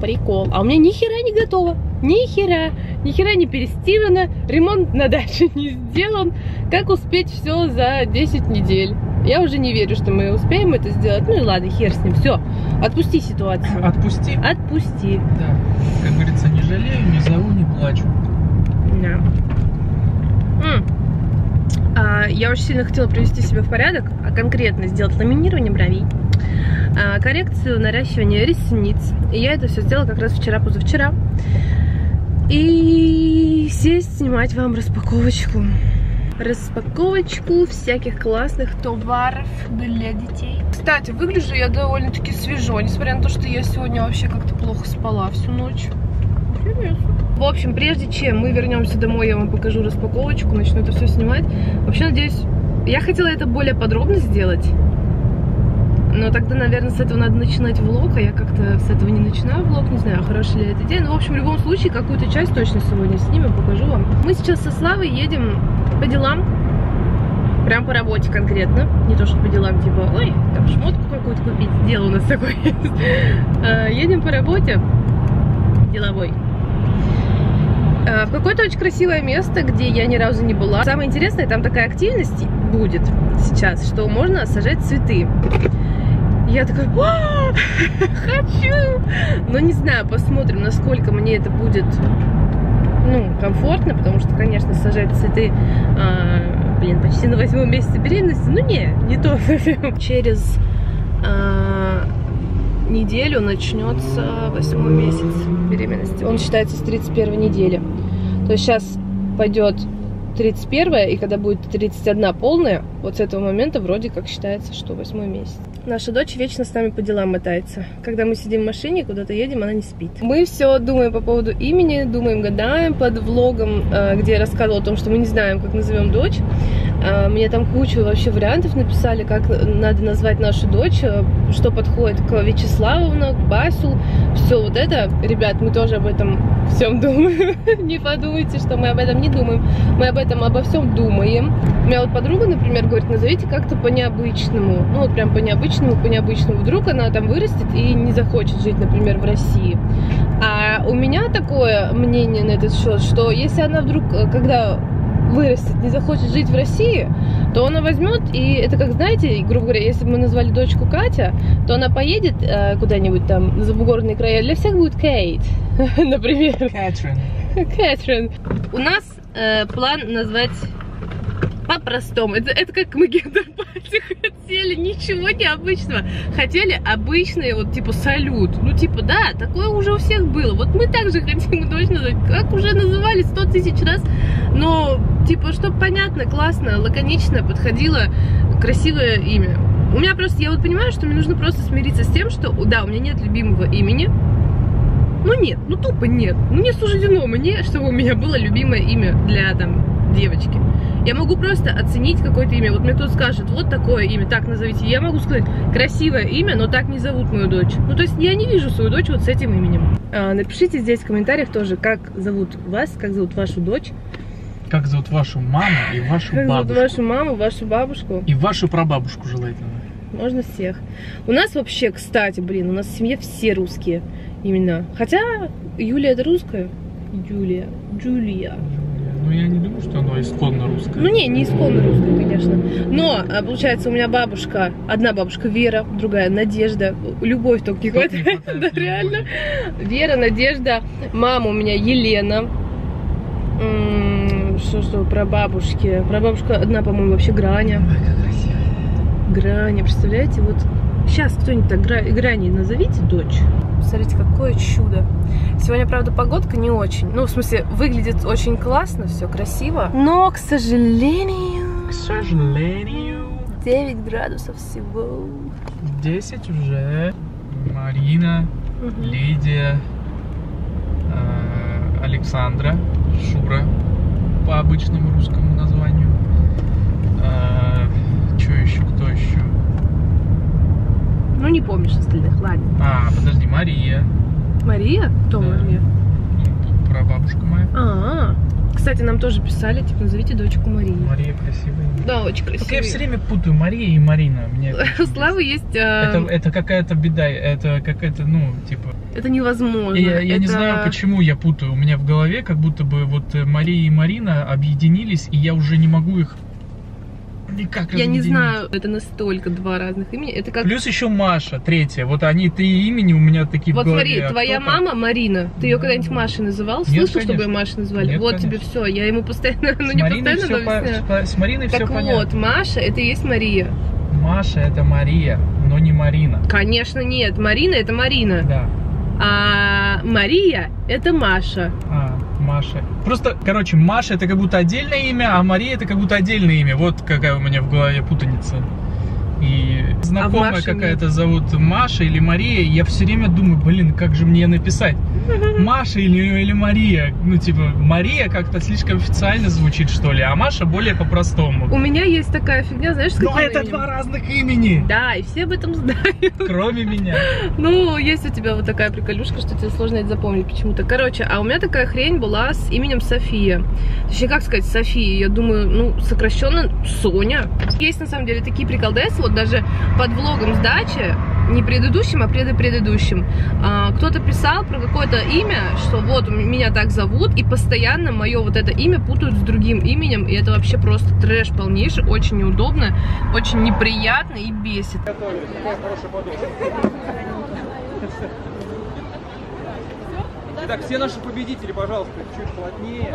Прикол. А у меня ни хера не готово. Ни хера. Ни хера не перестирано. Ремонт на даче не сделан. Как успеть все за 10 недель? Я уже не верю, что мы успеем это сделать. Ну и ладно, хер с ним. Все. Отпусти ситуацию. Отпусти? Отпусти. Да. Как говорится, не жалею, не зову, не плачу. Да. Я очень сильно хотела привести себя в порядок, а конкретно сделать ламинирование бровей, коррекцию, наращивание ресниц. И я это все сделала как раз вчера-позавчера. И сесть, снимать вам распаковочку. Распаковочку всяких классных товаров для детей. Кстати, выгляжу я довольно-таки свежо, несмотря на то, что я сегодня вообще как-то плохо спала всю ночь. Интересно. В общем, прежде чем мы вернемся домой, я вам покажу распаковочку, начну это все снимать. Вообще, надеюсь, я хотела это более подробно сделать, но тогда, наверное, с этого надо начинать влог, а я как-то с этого не начинаю влог, не знаю, хорошая ли эта идея. Но, в общем, в любом случае, какую-то часть точно сегодня снимем, покажу вам. Мы сейчас со Славой едем по делам, прям по работе конкретно, не то что по делам, типа, ой, там шмотку какую-то купить, дело у нас такое есть. Едем по работе деловой. В какое-то очень красивое место, где я ни разу не была. Самое интересное, там такая активность будет сейчас, что можно сажать цветы. Я такая, хочу! Но не знаю, посмотрим, насколько мне это будет, ну, комфортно, потому что, конечно, сажать цветы, блин, почти на 8-м месяце беременности, ну, не то. Через неделю начнется 8-й месяц беременности. Он считается с 31 недели. То есть сейчас пойдет 31, и когда будет 31 полная, вот с этого момента вроде как считается, что 8-й месяц. Наша дочь вечно с нами по делам мотается. Когда мы сидим в машине, куда-то едем, она не спит. Мы все думаем по поводу имени, думаем, гадаем под влогом, где я рассказывала о том, что мы не знаем, как назовем дочь. Мне там кучу вообще вариантов написали, как надо назвать нашу дочь, что подходит к Вячеславовну, к Басю, все вот это. Ребят, мы тоже об этом всем думаем. Не подумайте, что мы об этом не думаем. Мы об этом обо всем думаем. У меня вот подруга, например, говорит, назовите как-то по-необычному. Ну вот прям по-необычному. Вдруг она там вырастет и не захочет жить, например, в России. А у меня такое мнение на этот счет, что если она вдруг, когда вырастет, не захочет жить в России, то она возьмет, и это как, знаете, грубо говоря, если бы мы назвали дочку Катя, то она поедет куда-нибудь там за бугорные края, для всех будет Кейт, например. Кэтрин. У нас план назвать по-простому. Это как мы гендерпати хотели, ничего необычного. Хотели обычные, вот типа салют. Ну типа да, такое уже у всех было. Вот мы также хотим дочь назвать, как уже называли 100 тысяч раз, но типа, чтобы понятно, классно, лаконично подходило красивое имя. У меня просто, я вот понимаю, что мне нужно просто смириться с тем, что да, у меня нет любимого имени. Ну нет, ну тупо нет. Ну не суждено мне, чтобы у меня было любимое имя для там девочки. Я могу просто оценить какое-то имя. Вот мне кто-то скажет, вот такое имя, так назовите. Я могу сказать, красивое имя, но так не зовут мою дочь. Ну, то есть я не вижу свою дочь вот с этим именем. Напишите здесь в комментариях тоже, как зовут вас, как зовут вашу дочь. Как зовут вашу маму и вашу бабушку. Как зовут вашу маму, вашу бабушку. И вашу прабабушку желательно. Можно всех. У нас вообще, кстати, блин, у нас в семье все русские имена. Хотя Юлия это русская. Джулия. Ну, я не думаю, что оно исконно русское. Ну, не исконно русское, конечно. Но, получается, у меня бабушка, одна бабушка Вера, другая Надежда. Любовь только не хватает, да, реально. Вера, Надежда, мама у меня Елена. Что, про бабушки? Про бабушку одна, по-моему, вообще Граня. Грани, представляете, вот сейчас кто-нибудь так Грани назовите дочь. Смотрите, какое чудо. Сегодня, правда, погодка не очень. Ну, в смысле, выглядит очень классно, все красиво. Но, к сожалению... 9 градусов всего. 10 уже. Марина, Лидия, Александра, Шура по обычному русскому названию. Что еще? Кто еще? Ну, не помнишь остальных, ладно. А, подожди, Мария. Мария? Кто да. Мария? Ну, прабабушка моя. Кстати, нам тоже писали, типа, назовите дочку Марии. Мария красивая. Да, очень красивая. Только я все время путаю Мария и Марина. Мне у Славы есть... Это какая-то беда, это какая-то, ну, типа... Это невозможно. Я не знаю, почему я путаю. У меня в голове как будто бы вот Мария и Марина объединились, и я уже не могу их... Никак я не знаю, это настолько два разных имени. Это как... Плюс еще Маша, третья. Вот они три имени у меня такие. Вот смотри, твоя мама Марина. Ты ее когда-нибудь Машей называл? Слышал, чтобы ее Машей назвали? Нет, вот конечно. Тебе все. Я ему постоянно, ну не постоянно, но объясняю. С Мариной все понятно. Так вот, Маша, это и есть Мария. Маша это Мария, но не Марина. Конечно нет, Марина это Марина. Да. А Мария это Маша. Маша. Просто, короче, Маша это как будто отдельное имя, а Мария это как будто отдельное имя. Вот какая у меня в голове путаница. И знакомая какая-то зовут Маша или Мария. Я все время думаю, блин, как же мне написать? Маша или Мария? Ну, типа, Мария как-то слишком официально звучит, что ли, а Маша более по-простому. У меня есть такая фигня, знаешь, с каким именем? Но это два разных имени! Да, и все об этом знают. Кроме меня. Ну, есть у тебя вот такая приколюшка, что тебе сложно это запомнить почему-то. Короче, а у меня такая хрень была с именем София. Точнее, как сказать, София, я думаю, ну, сокращенно Соня. Есть, на самом деле, такие приколдесы, вот даже под влогом с дачи, не предыдущим, а предыдущим, кто-то писал про какое-то имя, что вот меня так зовут, и постоянно мое вот это имя путают с другим именем, и это вообще просто трэш полнейший, очень неудобно, очень неприятно и бесит. Итак, все наши победители, пожалуйста, чуть плотнее.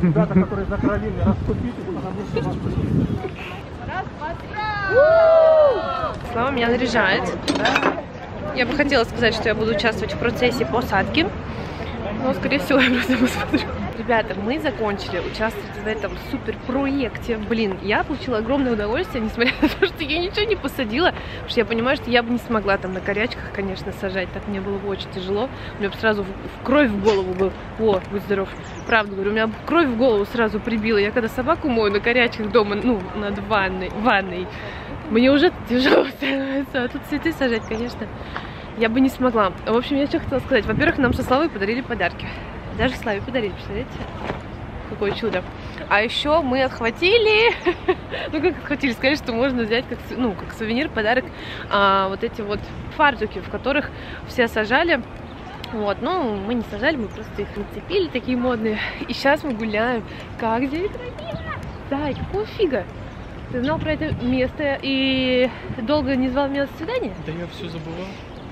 Ребята, которые закровили, расступите, потому что вас победили. Раз, два, три. Слава меня наряжает. Я бы хотела сказать, что я буду участвовать в процессе посадки, но, скорее всего, я просто посмотрю. Ребята, мы закончили участвовать в этом суперпроекте. Блин, я получила огромное удовольствие, несмотря на то, что я ничего не посадила, потому что я понимаю, что я бы не смогла там на корячках, конечно, сажать, так мне было бы очень тяжело. У меня бы сразу кровь в голову бы, о, будь здоров, правда говорю, у меня кровь в голову сразу прибила. Я когда собаку мою на корячках дома, ну, над ванной, мне уже тяжело становится, а тут цветы сажать, конечно, я бы не смогла. В общем, я что хотела сказать. Во-первых, нам со Славой подарили подарки. Даже Славе подарили, представляете? Какое чудо. А еще мы отхватили, ну как отхватили, сказали, что можно взять как, ну, как сувенир, подарок, вот эти вот фартуки, в которых все сажали. Вот, ну, мы не сажали, мы просто их нацепили, такие модные. И сейчас мы гуляем. Как здесь красиво! Да, и какого фига? Ты знал про это место и долго не звал меня на свидание? Да я все забывал.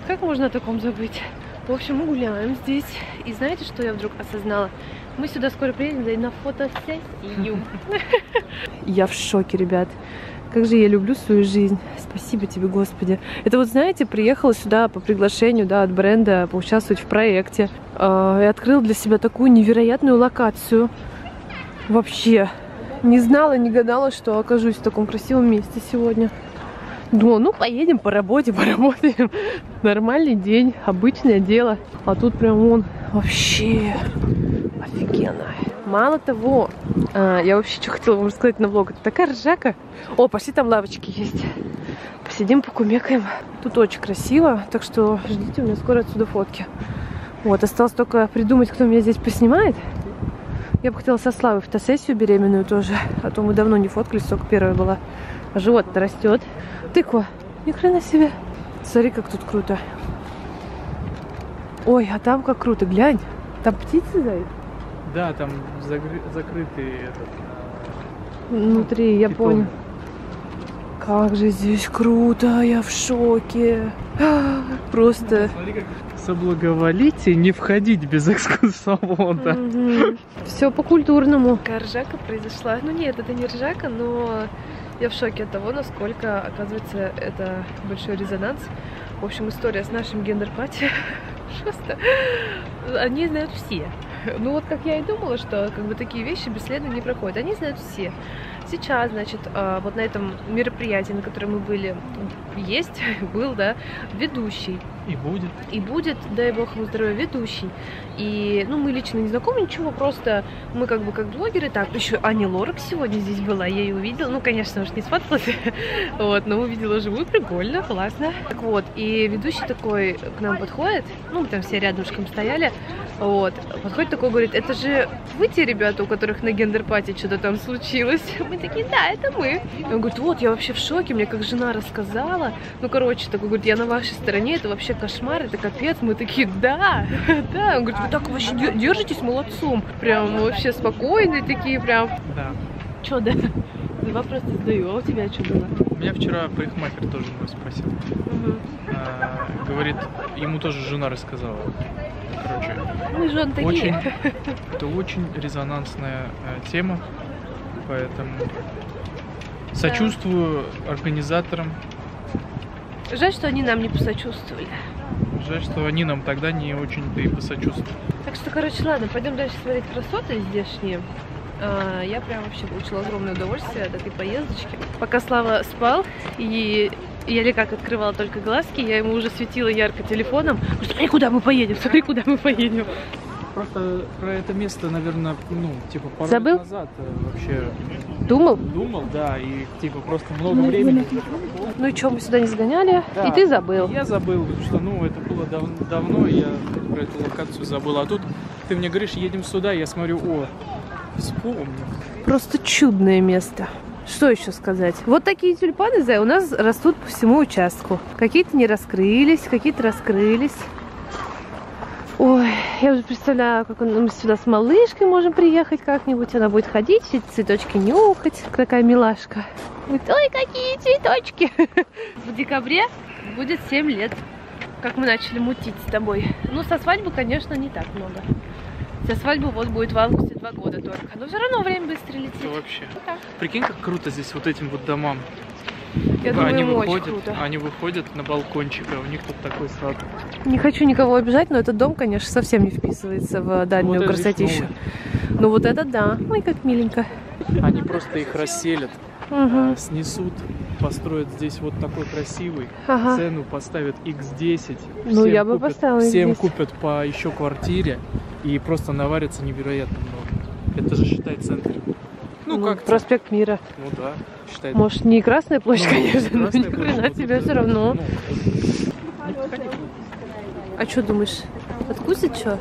Как можно о таком забыть? В общем, мы гуляем здесь. И знаете, что я вдруг осознала? Мы сюда скоро приедем, да и на фотосессию. Я в шоке, ребят. Как же я люблю свою жизнь. Спасибо тебе, Господи. Это вот, знаете, приехала сюда по приглашению, да, от бренда поучаствовать в проекте. И открыла для себя такую невероятную локацию. Вообще. Не знала, не гадала, что окажусь в таком красивом месте сегодня. Думала, ну поедем по работе, поработаем. Нормальный день, обычное дело. А тут прям он вообще офигенно. Мало того, я вообще что хотела вам рассказать на влог. Это такая ржака. О, пошли, там лавочки есть. Посидим, покумекаем. Тут очень красиво, так что ждите, у меня скоро отсюда фотки. Вот, осталось только придумать, кто меня здесь поснимает. Я бы хотела со Славой фотосессию беременную тоже, а то мы давно не фоткались, только первая была. А живот-то растет. Тыква, ни хрена себе. Смотри, как тут круто. Ой, а там как круто, глянь. Там птицы зайд? Да, там закрытый этот... Внутри, я понял. Как же здесь круто, я в шоке. Просто... Смотри, как соблаговолите не входить без экскурсовода. Все по-культурному. Ржака произошла. Ну нет, это не ржака, но я в шоке от того, насколько, оказывается, это большой резонанс. В общем, история с нашим гендер-пати. Просто они знают все. Ну вот как я и думала, что как бы такие вещи бесследно не проходят. Они знают все. Сейчас, значит, вот на этом мероприятии, на котором мы были, был, да, ведущий. И будет. И будет, дай бог ему здоровья, ведущий. И, ну, мы лично не знакомы, ничего, просто мы как бы как блогеры. Так, еще Аня Лорак сегодня здесь была, я ее увидела. Ну, конечно, уж не сфоткалась, вот, но увидела живую, прикольно, классно. Так вот, и ведущий такой к нам подходит, ну, мы там все рядышком стояли, вот, подходит такой, говорит, это же вы те ребята, у которых на гендер-пати что-то там случилось? Мы такие, да, это мы. Он говорит, вот, я вообще в шоке, мне как жена рассказала. Ну, короче, такой, говорит, я на вашей стороне, это вообще кошмар, это капец. Мы такие, да, да. Он говорит, вы так вообще держитесь молодцом. Прям вообще спокойные такие, прям. Да. Чё, да? Вопрос задаю, а у тебя что было? У меня вчера парикмахер тоже мой спросил. Говорит, ему тоже жена рассказала. Короче, ну, жен такие. Очень, это очень резонансная тема. Поэтому сочувствую организаторам. Жаль, что они нам не посочувствовали. Жаль, что они нам тогда не очень-то и посочувствовали. Так что, короче, ладно, пойдем дальше смотреть красоты здешние. Я прям вообще получила огромное удовольствие от этой поездочки. Пока Слава спал и еле как открывала только глазки, я ему уже светила ярко телефоном. Смотри, куда мы поедем, смотри, куда мы поедем. Просто про это место, наверное, ну, типа пару лет назад вообще думал? Думал, да, и типа просто много времени. Ну и что, мы сюда не сгоняли, да, и ты забыл. Я забыл, потому что, ну, это было давно, я про эту локацию забыл. А тут ты мне говоришь, едем сюда, я смотрю, о, вспомнил. Просто чудное место. Что еще сказать? Вот такие тюльпаны, Зай, у нас растут по всему участку. Какие-то не раскрылись, какие-то раскрылись. Ой, я уже представляю, как мы сюда с малышкой можем приехать как-нибудь. Она будет ходить, все цветочки нюхать. Такая милашка. Ой, какие цветочки! В декабре будет 7 лет, как мы начали мутить с тобой. Ну, со свадьбы, конечно, не так много. Со свадьбы вот будет в августе 2 года только. Но все равно время быстро летит. Это вообще. Вот прикинь, как круто здесь вот этим вот домам. Я думаю, они выходят на балкончик, а у них тут такой сад. Не хочу никого обижать, но этот дом, конечно, совсем не вписывается в дальнюю красотищу. Ну вот это да. Ой, как миленько. Они просто их расселят, снесут, построят здесь вот такой красивый, цену поставят x10. Ну я бы поставила. Всем купят по еще квартире и просто наварится невероятно много. Это же, считай, центр. Ну, как проспект Мира. Ну да, считай. Может, не Красная площадь, конечно, но ни хрена тебе все равно. А что думаешь? Откусит что?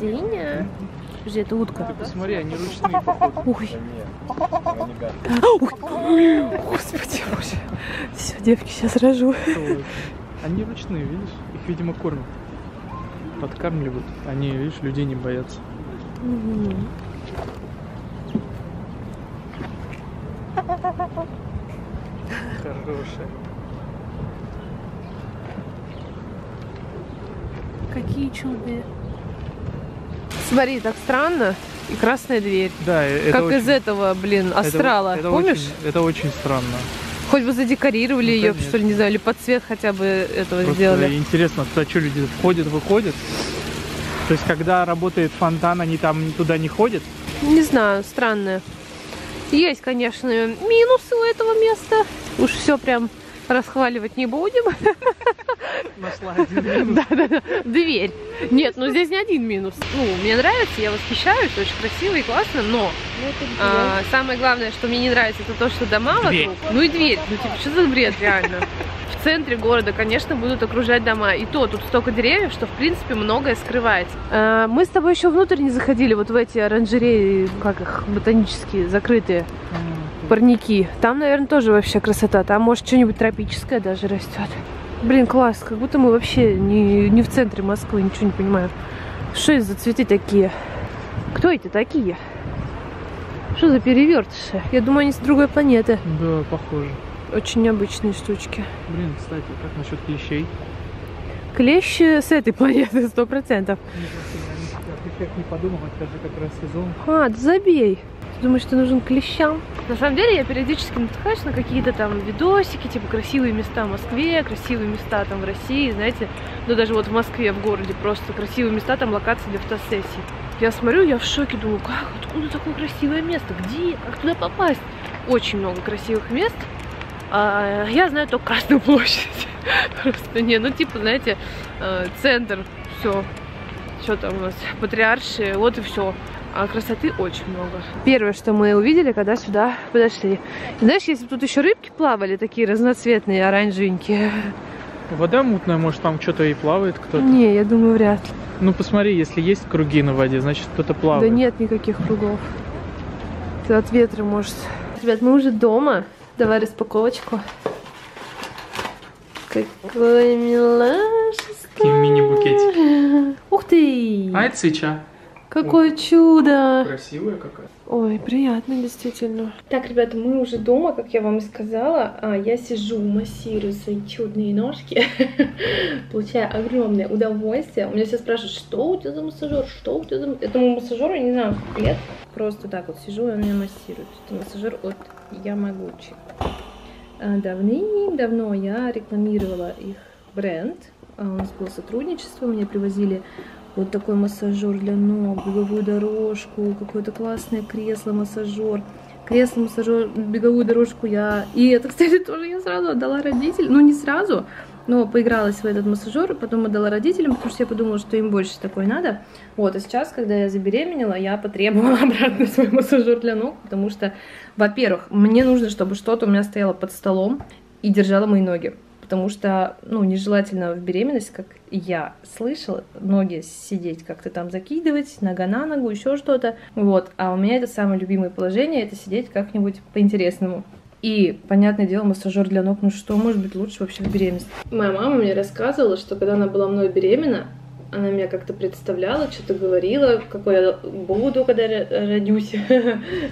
Синяя. Подожди, это утка. Ты посмотри, они ручные, походу. Ой. Господи боже. Все, девки, сейчас рожу. Они ручные, видишь? Их, видимо, кормят. Подкармливают. Они, видишь, людей не боятся. Хорошая. Какие чудные. Смотри, так странно. И красная дверь. Да, это как очень... из этого, блин, астрала. Это помнишь? Очень, это очень странно. Хоть бы задекорировали, ну, ее, конечно, что ли, не знаю, или под цвет хотя бы этого просто сделали. Интересно, туда что люди входят, выходят? То есть, когда работает фонтан, они там туда не ходят? Не знаю, странно. Есть, конечно, минусы у этого места. Уж все прям расхваливать не будем. Нашла один минус. Да-да-да, дверь. Нет, ну здесь не один минус. Ну, мне нравится, я восхищаюсь, очень красиво и классно, но самое главное, что мне не нравится, это то, что дома вокруг, ну и дверь. Ну, типа, что за бред, реально. В центре города, конечно, будут окружать дома. И то, тут столько деревьев, что, в принципе, многое скрывается. Мы с тобой еще внутрь не заходили, вот в эти оранжереи, как их, ботанические, закрытые. Парники. Там, наверное, тоже вообще красота. Там, может, что-нибудь тропическое даже растет. Блин, класс. Как будто мы вообще не в центре Москвы, ничего не понимаем. Что это за цветы такие? Кто эти такие? Что за перевертыши? Я думаю, они с другой планеты. Да, похоже. очень необычные штучки. Блин, кстати, как насчет клещей? Клещи с этой планеты 100%. Я не подумал, это же как раз сезон. А, да забей. Ты думаешь, что нужен клещам? На самом деле я периодически натыкаюсь на какие-то там видосики, типа красивые места в Москве, красивые места там в России, знаете, ну даже вот в Москве, в городе просто красивые места, там локации для фотосессий. Я смотрю, я в шоке, думаю, как, откуда такое красивое место, где, как туда попасть? Очень много красивых мест, а я знаю только Красную площадь. Просто не, ну типа, знаете, центр, все. Что там у нас? Патриарши, вот и все. А красоты очень много. Первое, что мы увидели, когда сюда подошли. Знаешь, если бы тут еще рыбки плавали, такие разноцветные, оранжевенькие. Вода мутная, может там что-то и плавает кто-то? Не, я думаю, вряд ли. Ну посмотри, если есть круги на воде, значит кто-то плавает. Да нет никаких кругов. Ты от ветра можешь... Ребят, мы уже дома. Давай распаковочку. Какой милашистый. Такие мини-букетики. Ух ты! А это свеча. Какое чудо! Красивая какая. Ой, приятно, действительно. Так, ребята, мы уже дома, как я вам и сказала. Я сижу, массирую свои чудные ножки. Получаю огромное удовольствие. У меня все спрашивают, что у тебя за массажер, что у тебя за... Этому массажеру, я не знаю, лет. Просто так вот сижу, и он меня массирует. Это массажер от Ямагучи. Давным-давно я рекламировала их бренд. У нас было сотрудничество, мне привозили вот такой массажер для ног, беговую дорожку, какое-то классное кресло-массажер. Кресло-массажер, беговую дорожку я... И это, кстати, тоже я сразу отдала родителям. Ну, не сразу, но поигралась в этот массажер, потом отдала родителям, потому что я подумала, что им больше такой надо. Вот, а сейчас, когда я забеременела, я потребовала обратно свой массажер для ног, потому что, во-первых, мне нужно, чтобы что-то у меня стояло под столом и держало мои ноги. Потому что, ну, нежелательно в беременность, как я слышала, ноги сидеть как-то там закидывать, нога на ногу, еще что-то. Вот, а у меня это самое любимое положение, это сидеть как-нибудь по-интересному. И, понятное дело, массажер для ног, ну что может быть лучше вообще в беременности? Моя мама мне рассказывала, что когда она была мной беременна, она меня как-то представляла, что-то говорила, какой я буду, когда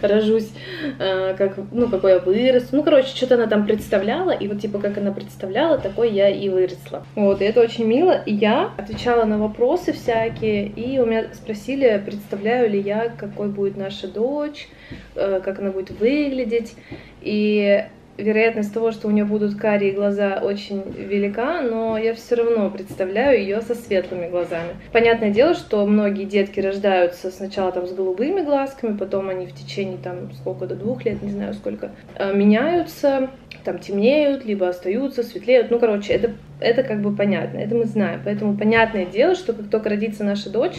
рожусь, как, ну, какой я вырос. Ну, короче, что-то она там представляла, и вот, типа, как она представляла, такой я и выросла. Вот, и это очень мило. Я отвечала на вопросы всякие, и у меня спросили, представляю ли я, какой будет наша дочь, как она будет выглядеть, и... Вероятность того, что у нее будут карие глаза, очень велика, но я все равно представляю ее со светлыми глазами. Понятное дело, что многие детки рождаются сначала там с голубыми глазками, потом они в течение там сколько, до 2 лет, не знаю сколько, меняются, там темнеют, либо остаются, светлеют. Ну, короче, это как бы понятно, это мы знаем. Поэтому понятное дело, что как только родится наша дочь,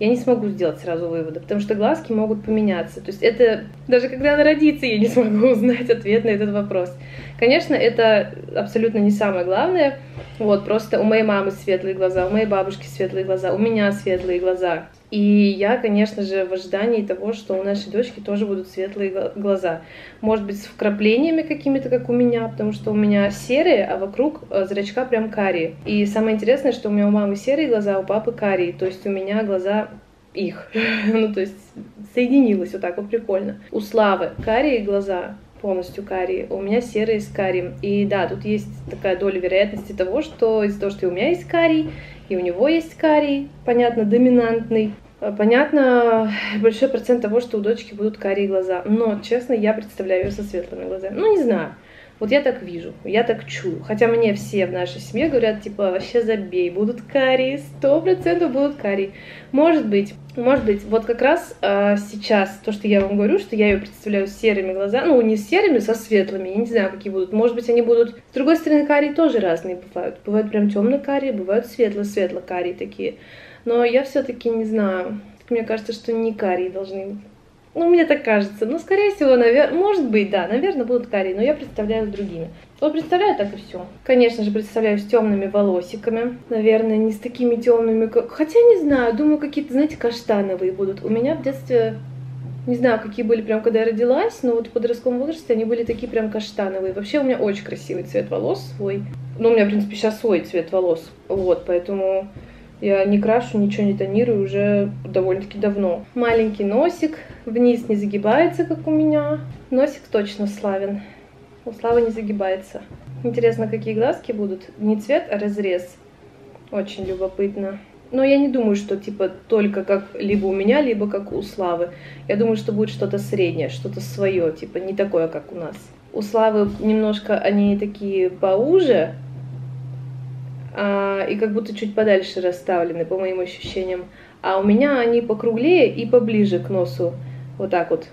я не смогу сделать сразу выводы, потому что глазки могут поменяться. То есть это, даже когда она родится, я не смогу узнать ответ на этот вопрос. Конечно, это абсолютно не самое главное. Вот, просто у моей мамы светлые глаза, у моей бабушки светлые глаза, у меня светлые глаза. И я, конечно же, в ожидании того, что у нашей дочки тоже будут светлые глаза. Может быть, с вкраплениями какими-то, как у меня, потому что у меня серые, а вокруг зрачка прям карие. И самое интересное, что у меня у мамы серые глаза, а у папы карие. То есть у меня глаза их. Ну, то есть соединилось вот так вот прикольно. У Славы карие глаза, полностью карие, у меня серые с карием. И да, тут есть такая доля вероятности того, что из-за того, что у меня есть карий, и у него есть карий, понятно, доминантный. Понятно, большой процент того, что у дочки будут карие глаза. Но, честно, я представляю ее со светлыми глазами. Ну, не знаю. Вот я так вижу, я так чую. Хотя мне все в нашей семье говорят, типа, вообще забей, будут карии, 100% будут карии. Может быть, вот как раз сейчас то, что я вам говорю, что я ее представляю с серыми глазами, ну, не с серыми, со светлыми, я не знаю, какие будут. Может быть, они будут... С другой стороны, карии тоже разные бывают. Бывают прям темные карии, бывают светло-светло карии такие. Но я все-таки не знаю. Мне кажется, что не карии должны... Ну, мне так кажется. Ну, скорее всего, может быть, да, наверное, будут карие, но я представляю с другими. Вот представляю так и все. Конечно же, представляю с темными волосиками. Наверное, не с такими темными, как... Хотя, не знаю, думаю, какие-то, знаете, каштановые будут. У меня в детстве, не знаю, какие были прям, когда я родилась, но вот в подростковом возрасте они были такие прям каштановые. Вообще, у меня очень красивый цвет волос свой. Ну, у меня, в принципе, сейчас свой цвет волос. Вот, поэтому... Я не крашу, ничего не тонирую уже довольно-таки давно. Маленький носик, вниз не загибается, как у меня. Носик точно славен. У Славы не загибается. Интересно, какие глазки будут. Не цвет, а разрез. Очень любопытно. Но я не думаю, что типа только как либо у меня, либо как у Славы. Я думаю, что будет что-то среднее, что-то свое, типа не такое, как у нас. У Славы немножко они такие поуже, и как будто чуть подальше расставлены, по моим ощущениям. А у меня они покруглее и поближе к носу. Вот так вот.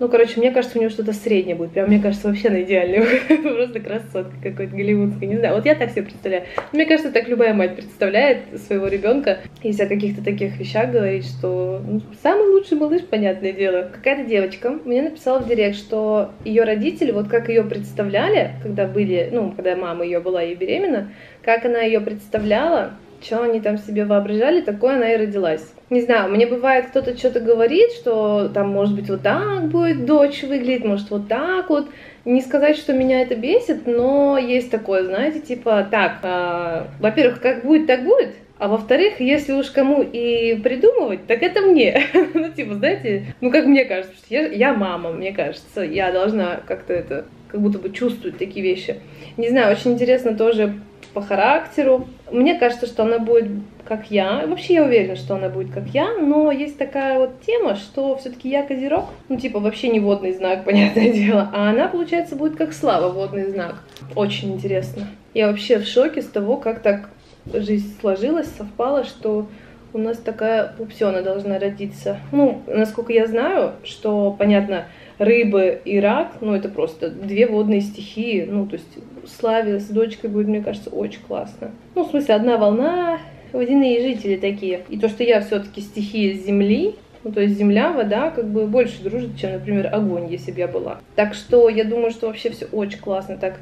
Ну, короче, мне кажется, у него что-то среднее будет. Прям, мне кажется, вообще на идеальную. Просто красотка какой-то голливудская. Не знаю, вот я так себе представляю. Мне кажется, так любая мать представляет своего ребенка. Если о каких-то таких вещах говорить, что ну, самый лучший малыш, понятное дело. Какая-то девочка мне написала в директ, что ее родители, вот как ее представляли, когда были, ну, когда мама ее была и беременна, как она ее представляла, что они там себе воображали, такое она и родилась. Не знаю, мне бывает, кто-то что-то говорит, что там, может быть, вот так будет дочь выглядеть, может, вот так вот. Не сказать, что меня это бесит, но есть такое, знаете, типа, так, во-первых, как будет, так будет. А во-вторых, если уж кому и придумывать, так это мне. Ну, типа, знаете, ну, как мне кажется, что я мама, мне кажется, я должна как-то это, как будто бы чувствовать такие вещи. Не знаю, очень интересно тоже по характеру. Мне кажется, что она будет как я. Вообще я уверена, что она будет как я, но есть такая вот тема, что все-таки я козерог. Ну, типа, вообще не водный знак, понятное дело. А она, получается, будет как Слава, водный знак. Очень интересно. Я вообще в шоке с того, как так жизнь сложилась, совпала, что у нас такая пупсёна должна родиться. Ну, насколько я знаю, что, понятно, рыбы и рак, ну, это просто две водные стихии. Ну, то есть Славе с дочкой будет, мне кажется, очень классно. Ну, в смысле, одна волна, водяные жители такие. И то, что я все-таки стихия земли, ну, то есть земля, вода, как бы больше дружит, чем, например, огонь, если бы я была. Так что я думаю, что вообще все очень классно так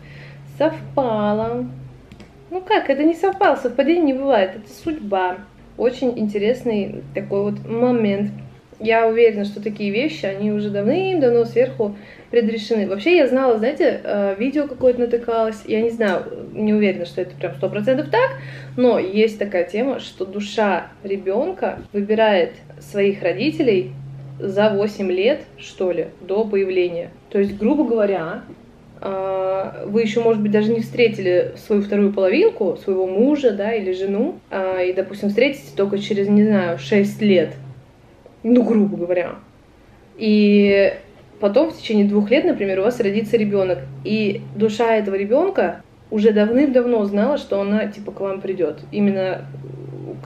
совпало. Ну как, это не совпало, совпадений не бывает, это судьба. Очень интересный такой вот момент. Я уверена, что такие вещи, они уже давным-давно сверху предрешены. Вообще, я знала, знаете, видео какое-то натыкалось. Я не знаю, не уверена, что это прям 100% так, но есть такая тема, что душа ребенка выбирает своих родителей за 8 лет, что ли, до появления. То есть, грубо говоря, вы еще, может быть, даже не встретили свою вторую половинку, своего мужа, да, или жену, и, допустим, встретитесь только через, не знаю, 6 лет, ну, грубо говоря. И потом в течение 2 лет, например, у вас родится ребенок, и душа этого ребенка уже давным-давно знала, что она, типа, к вам придет. Именно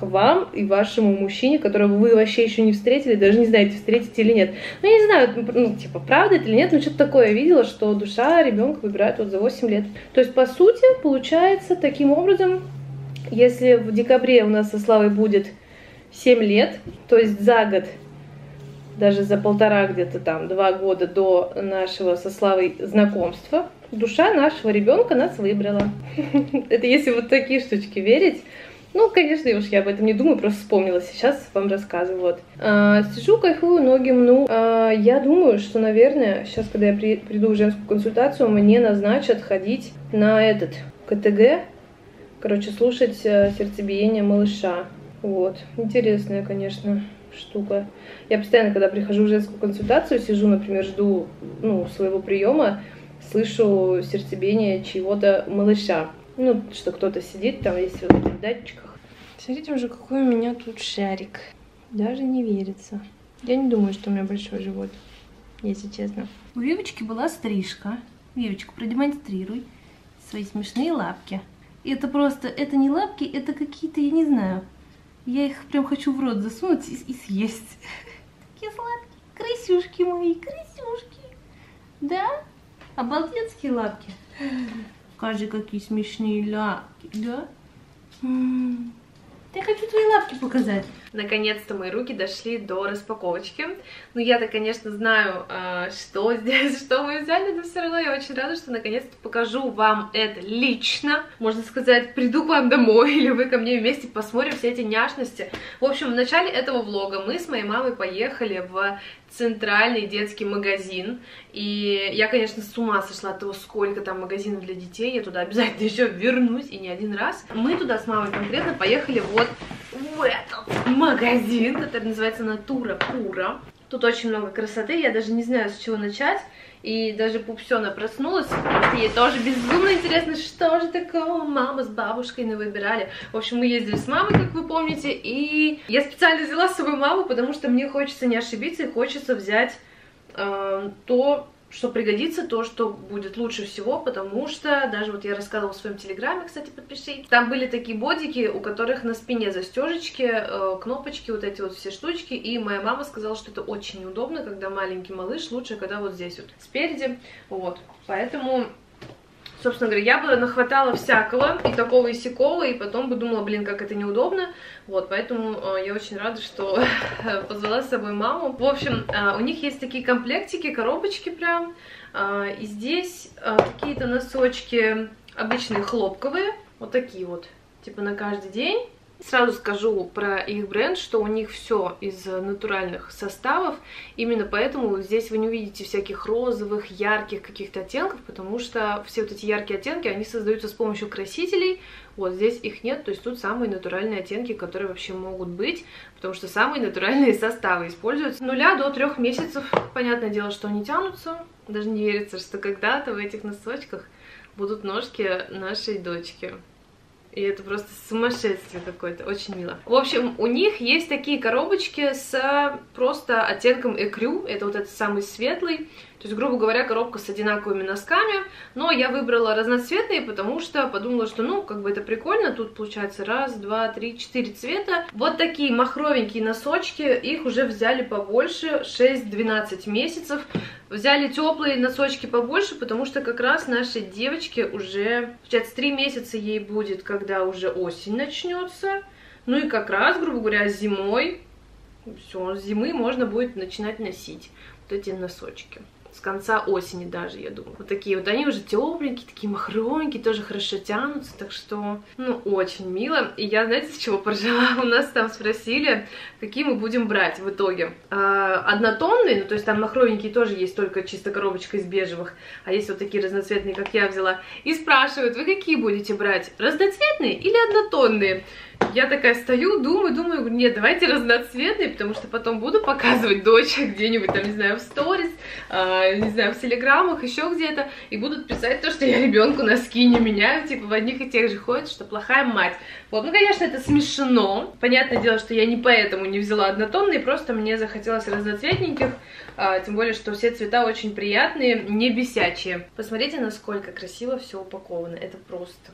к вам и вашему мужчине, которого вы вообще еще не встретили, даже не знаете, встретите или нет. Ну, я не знаю, ну, типа, правда это или нет, но что-то такое я видела, что душа ребенка выбирает вот за 8 лет. То есть, по сути, получается, таким образом, если в декабре у нас со Славой будет 7 лет, то есть за год, даже за полтора где-то там, 2 года до нашего со Славой знакомства, душа нашего ребенка нас выбрала. Это если вот такие штучки верить. Ну, конечно, уж я об этом не думаю, просто вспомнила. Сейчас вам рассказываю. Вот. Сижу, кайфую, ноги мну. Я думаю, что, наверное, сейчас, когда я приду в женскую консультацию, мне назначат ходить на этот КТГ. Короче, слушать сердцебиение малыша. Вот. Интересная, конечно, штука. Я постоянно, когда прихожу в женскую консультацию, сижу, например, жду, ну, своего приема, слышу сердцебиение чьего-то малыша. Ну, что кто-то сидит там, есть вот в датчиках. Смотрите уже, какой у меня тут шарик. Даже не верится. Я не думаю, что у меня большой живот, если честно. У Вивочки была стрижка. Вивочка, продемонстрируй свои смешные лапки. Это просто, это не лапки, это какие-то, я не знаю. Я их прям хочу в рот засунуть и съесть. Такие сладкие. Крысюшки мои, крысюшки. Да? Обалденские лапки. Скажи, какие смешные лапки, да? Я хочу твои лапки показать. Наконец-то мои руки дошли до распаковочки. Ну, я-то, конечно, знаю, что здесь, что мы взяли, но все равно я очень рада, что наконец-то покажу вам это лично. Можно сказать, приду к вам домой, или вы ко мне вместе посмотрим все эти няшности. В общем, в начале этого влога мы с моей мамой поехали в центральный детский магазин. И я, конечно, с ума сошла от того, сколько там магазинов для детей. Я туда обязательно еще вернусь, и не один раз. Мы туда с мамой конкретно поехали вот в этот магазин, который называется Natura Pura. Тут очень много красоты, я даже не знаю, с чего начать. И даже пупсёна проснулась, ей тоже безумно интересно, что же такого мама с бабушкой навыбирали. В общем, мы ездили с мамой, как вы помните, и я специально взяла с собой маму, потому что мне хочется не ошибиться и хочется взять то, что пригодится, то, что будет лучше всего, потому что даже вот я рассказывала в своем телеграме, кстати, подпишитесь, там были такие бодики, у которых на спине застежечки, кнопочки, вот эти вот все штучки, и моя мама сказала, что это очень неудобно, когда маленький малыш, лучше, когда вот здесь вот спереди, вот, поэтому... Собственно говоря, я бы нахватала всякого, и такого, и сякого, и потом бы думала, блин, как это неудобно. Вот, поэтому я очень рада, что позвала с собой маму. В общем, у них есть такие комплектики, коробочки прям. И здесь какие-то носочки обычные хлопковые, вот такие вот, типа на каждый день. Сразу скажу про их бренд, что у них все из натуральных составов, именно поэтому здесь вы не увидите всяких розовых, ярких каких-то оттенков, потому что все вот эти яркие оттенки, они создаются с помощью красителей, вот здесь их нет, то есть тут самые натуральные оттенки, которые вообще могут быть, потому что самые натуральные составы используются. С 0 до 3 месяцев, понятное дело, что они тянутся, даже не верится, что когда-то в этих носочках будут ножки нашей дочки. И это просто сумасшествие какое-то, очень мило. В общем, у них есть такие коробочки с просто оттенком экрю, это вот этот самый светлый, то есть, грубо говоря, коробка с одинаковыми носками, но я выбрала разноцветные, потому что подумала, что, ну, как бы это прикольно, тут получается 1, 2, 3, 4 цвета. Вот такие махровенькие носочки, их уже взяли побольше, 6-12 месяцев. Взяли теплые носочки побольше, потому что как раз нашей девочке уже, получается, 3 месяца ей будет, когда уже осень начнется. Ну и как раз, грубо говоря, зимой, все, с зимы можно будет начинать носить вот эти носочки. С конца осени даже, я думаю. Вот такие вот, они уже тепленькие, такие махровенькие, тоже хорошо тянутся, так что, ну, очень мило. И я, знаете, с чего поржала? У нас там спросили, какие мы будем брать в итоге. Однотонные, ну, то есть там махровенькие тоже есть, только чисто коробочка из бежевых, а есть вот такие разноцветные, как я взяла. И спрашивают, вы какие будете брать, разноцветные или однотонные? Я такая стою, думаю, нет, давайте разноцветные, потому что потом буду показывать дочь где-нибудь, там, не знаю, в сторис, не знаю, в телеграмах, еще где-то, и будут писать то, что я ребенку носки не меняю, типа в одних и тех же ходит, что плохая мать. Вот, ну, конечно, это смешно. Понятное дело, что я не поэтому не взяла однотонные, просто мне захотелось разноцветненьких, тем более, что все цвета очень приятные, не бесячие. Посмотрите, насколько красиво все упаковано, это просто...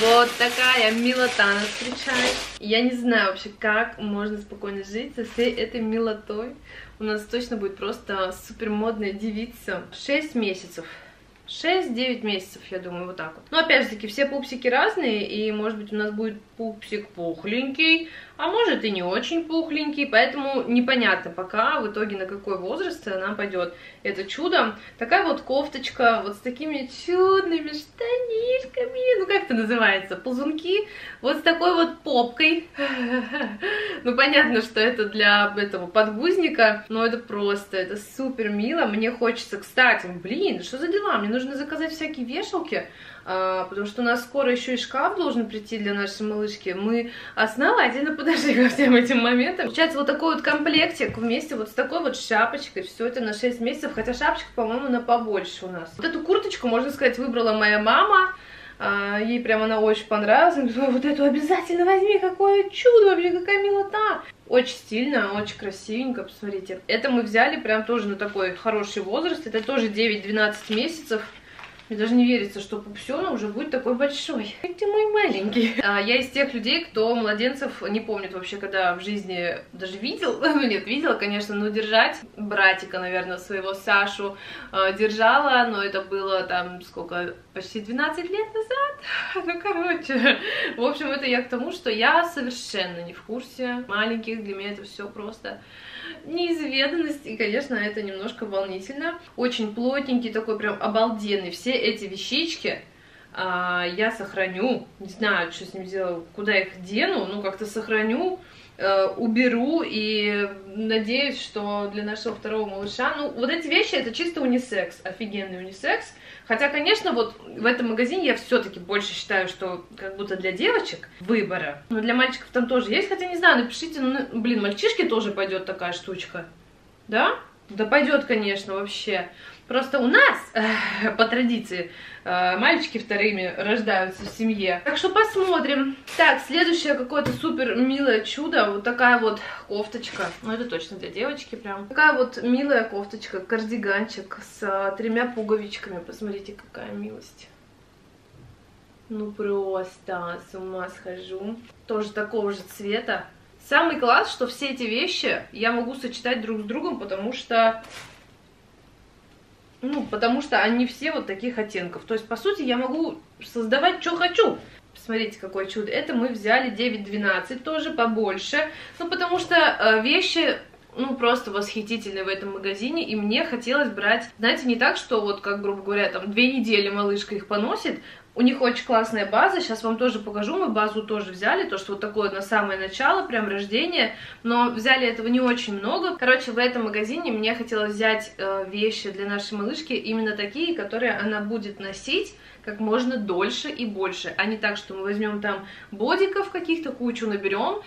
Вот такая милота нас встречает. Я не знаю вообще, как можно спокойно жить со всей этой милотой. У нас точно будет просто супер модная девица. 6 месяцев. 6-9 месяцев, я думаю, вот так вот. Но опять же таки, все пупсики разные, и может быть у нас будет пупсик пухленький, а может и не очень пухленький, поэтому непонятно пока в итоге на какой возраст она пойдет. Это чудо. Такая вот кофточка, вот с такими чудными штанишками, ну как это называется, ползунки, вот с такой вот попкой. Ну понятно, что это для этого подгузника, но это просто, это супер мило. Мне хочется, кстати, блин, что за дела, мне нужно заказать всякие вешалки, потому что у нас скоро еще и шкаф должен прийти для нашей малышки. Мы основательно подошли ко всем этим моментам. Получается вот такой вот комплектик вместе вот с такой вот шапочкой. Все это на 6 месяцев, хотя шапочка, по-моему, на побольше у нас. Вот эту курточку, можно сказать, выбрала моя мама. Ей прям она очень понравилась. Она говорит, вот эту обязательно возьми, какое чудо вообще, какая милота. Очень стильно, очень красивенько, посмотрите. Это мы взяли прям тоже на такой хороший возраст. Это тоже 9-12 месяцев. Мне даже не верится, что пупсёна уже будет такой большой. Ты мой маленький. Я из тех людей, кто младенцев не помнит вообще, когда в жизни даже видел. Ну нет, видела, конечно, но держать. Братика, наверное, своего Сашу держала, но это было там сколько... Почти 12 лет назад. Ну, короче. В общем, это я к тому, что я совершенно не в курсе маленьких. Для меня это все просто неизведанность. И, конечно, это немножко волнительно. Очень плотненький, такой прям обалденный. Все эти вещички я сохраню. Не знаю, что с ним делаю, куда их дену. Ну, как-то сохраню. уберу, и надеюсь, что для нашего второго малыша, ну, вот эти вещи, это чисто унисекс, офигенный унисекс, хотя, конечно, вот в этом магазине я все-таки больше считаю, что как будто для девочек выбора, но для мальчиков там тоже есть, хотя, не знаю, напишите, ну, блин, мальчишке тоже пойдет такая штучка, да? Да пойдет, конечно, вообще. Просто у нас, по традиции, мальчики вторыми рождаются в семье. Так что посмотрим. Так, следующее какое-то супер милое чудо. Вот такая вот кофточка. Ну, это точно для девочки прям. Такая вот милая кофточка, кардиганчик с тремя пуговичками. Посмотрите, какая милость. Ну, просто с ума схожу. Тоже такого же цвета. Самый класс, что все эти вещи я могу сочетать друг с другом, потому что... Ну, потому что они все вот таких оттенков. То есть, по сути, я могу создавать, что хочу. Посмотрите, какое чудо. Это мы взяли 9-12, тоже побольше. Ну, потому что вещи, ну, просто восхитительные в этом магазине. И мне хотелось брать, знаете, не так, что вот, как, грубо говоря, там, 2 недели малышка их поносит. У них очень классная база, сейчас вам тоже покажу, мы базу тоже взяли, то, что вот такое на самое начало, прям рождение, но взяли этого не очень много. Короче, в этом магазине мне хотелось взять вещи для нашей малышки, именно такие, которые она будет носить как можно дольше и больше, а не так, что мы возьмем там бодиков каких-то, кучу наберем,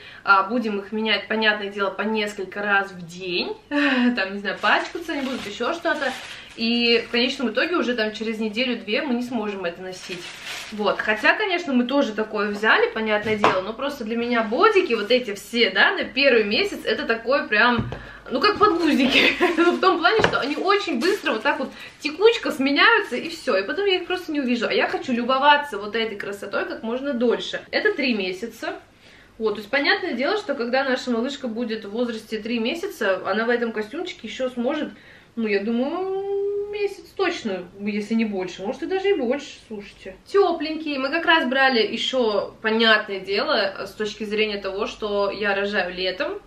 будем их менять, понятное дело, по несколько раз в день, там, не знаю, пачкаться они будут, еще что-то. И в конечном итоге уже там через неделю-две мы не сможем это носить. Вот, хотя, конечно, мы тоже такое взяли, понятное дело, но просто для меня бодики, вот эти все, да, на первый месяц, это такой прям, ну, как подгузники, в том плане, что они очень быстро вот так вот текучка сменяются, и все, и потом я их просто не увижу, а я хочу любоваться вот этой красотой как можно дольше. Это 3 месяца. Вот, то есть, понятное дело, что когда наша малышка будет в возрасте 3 месяца, она в этом костюмчике еще сможет, ну, я думаю... месяц точно, если не больше, может и даже и больше, слушайте. Тепленькие, мы как раз брали еще, понятное дело, с точки зрения того, что я рожаю летом,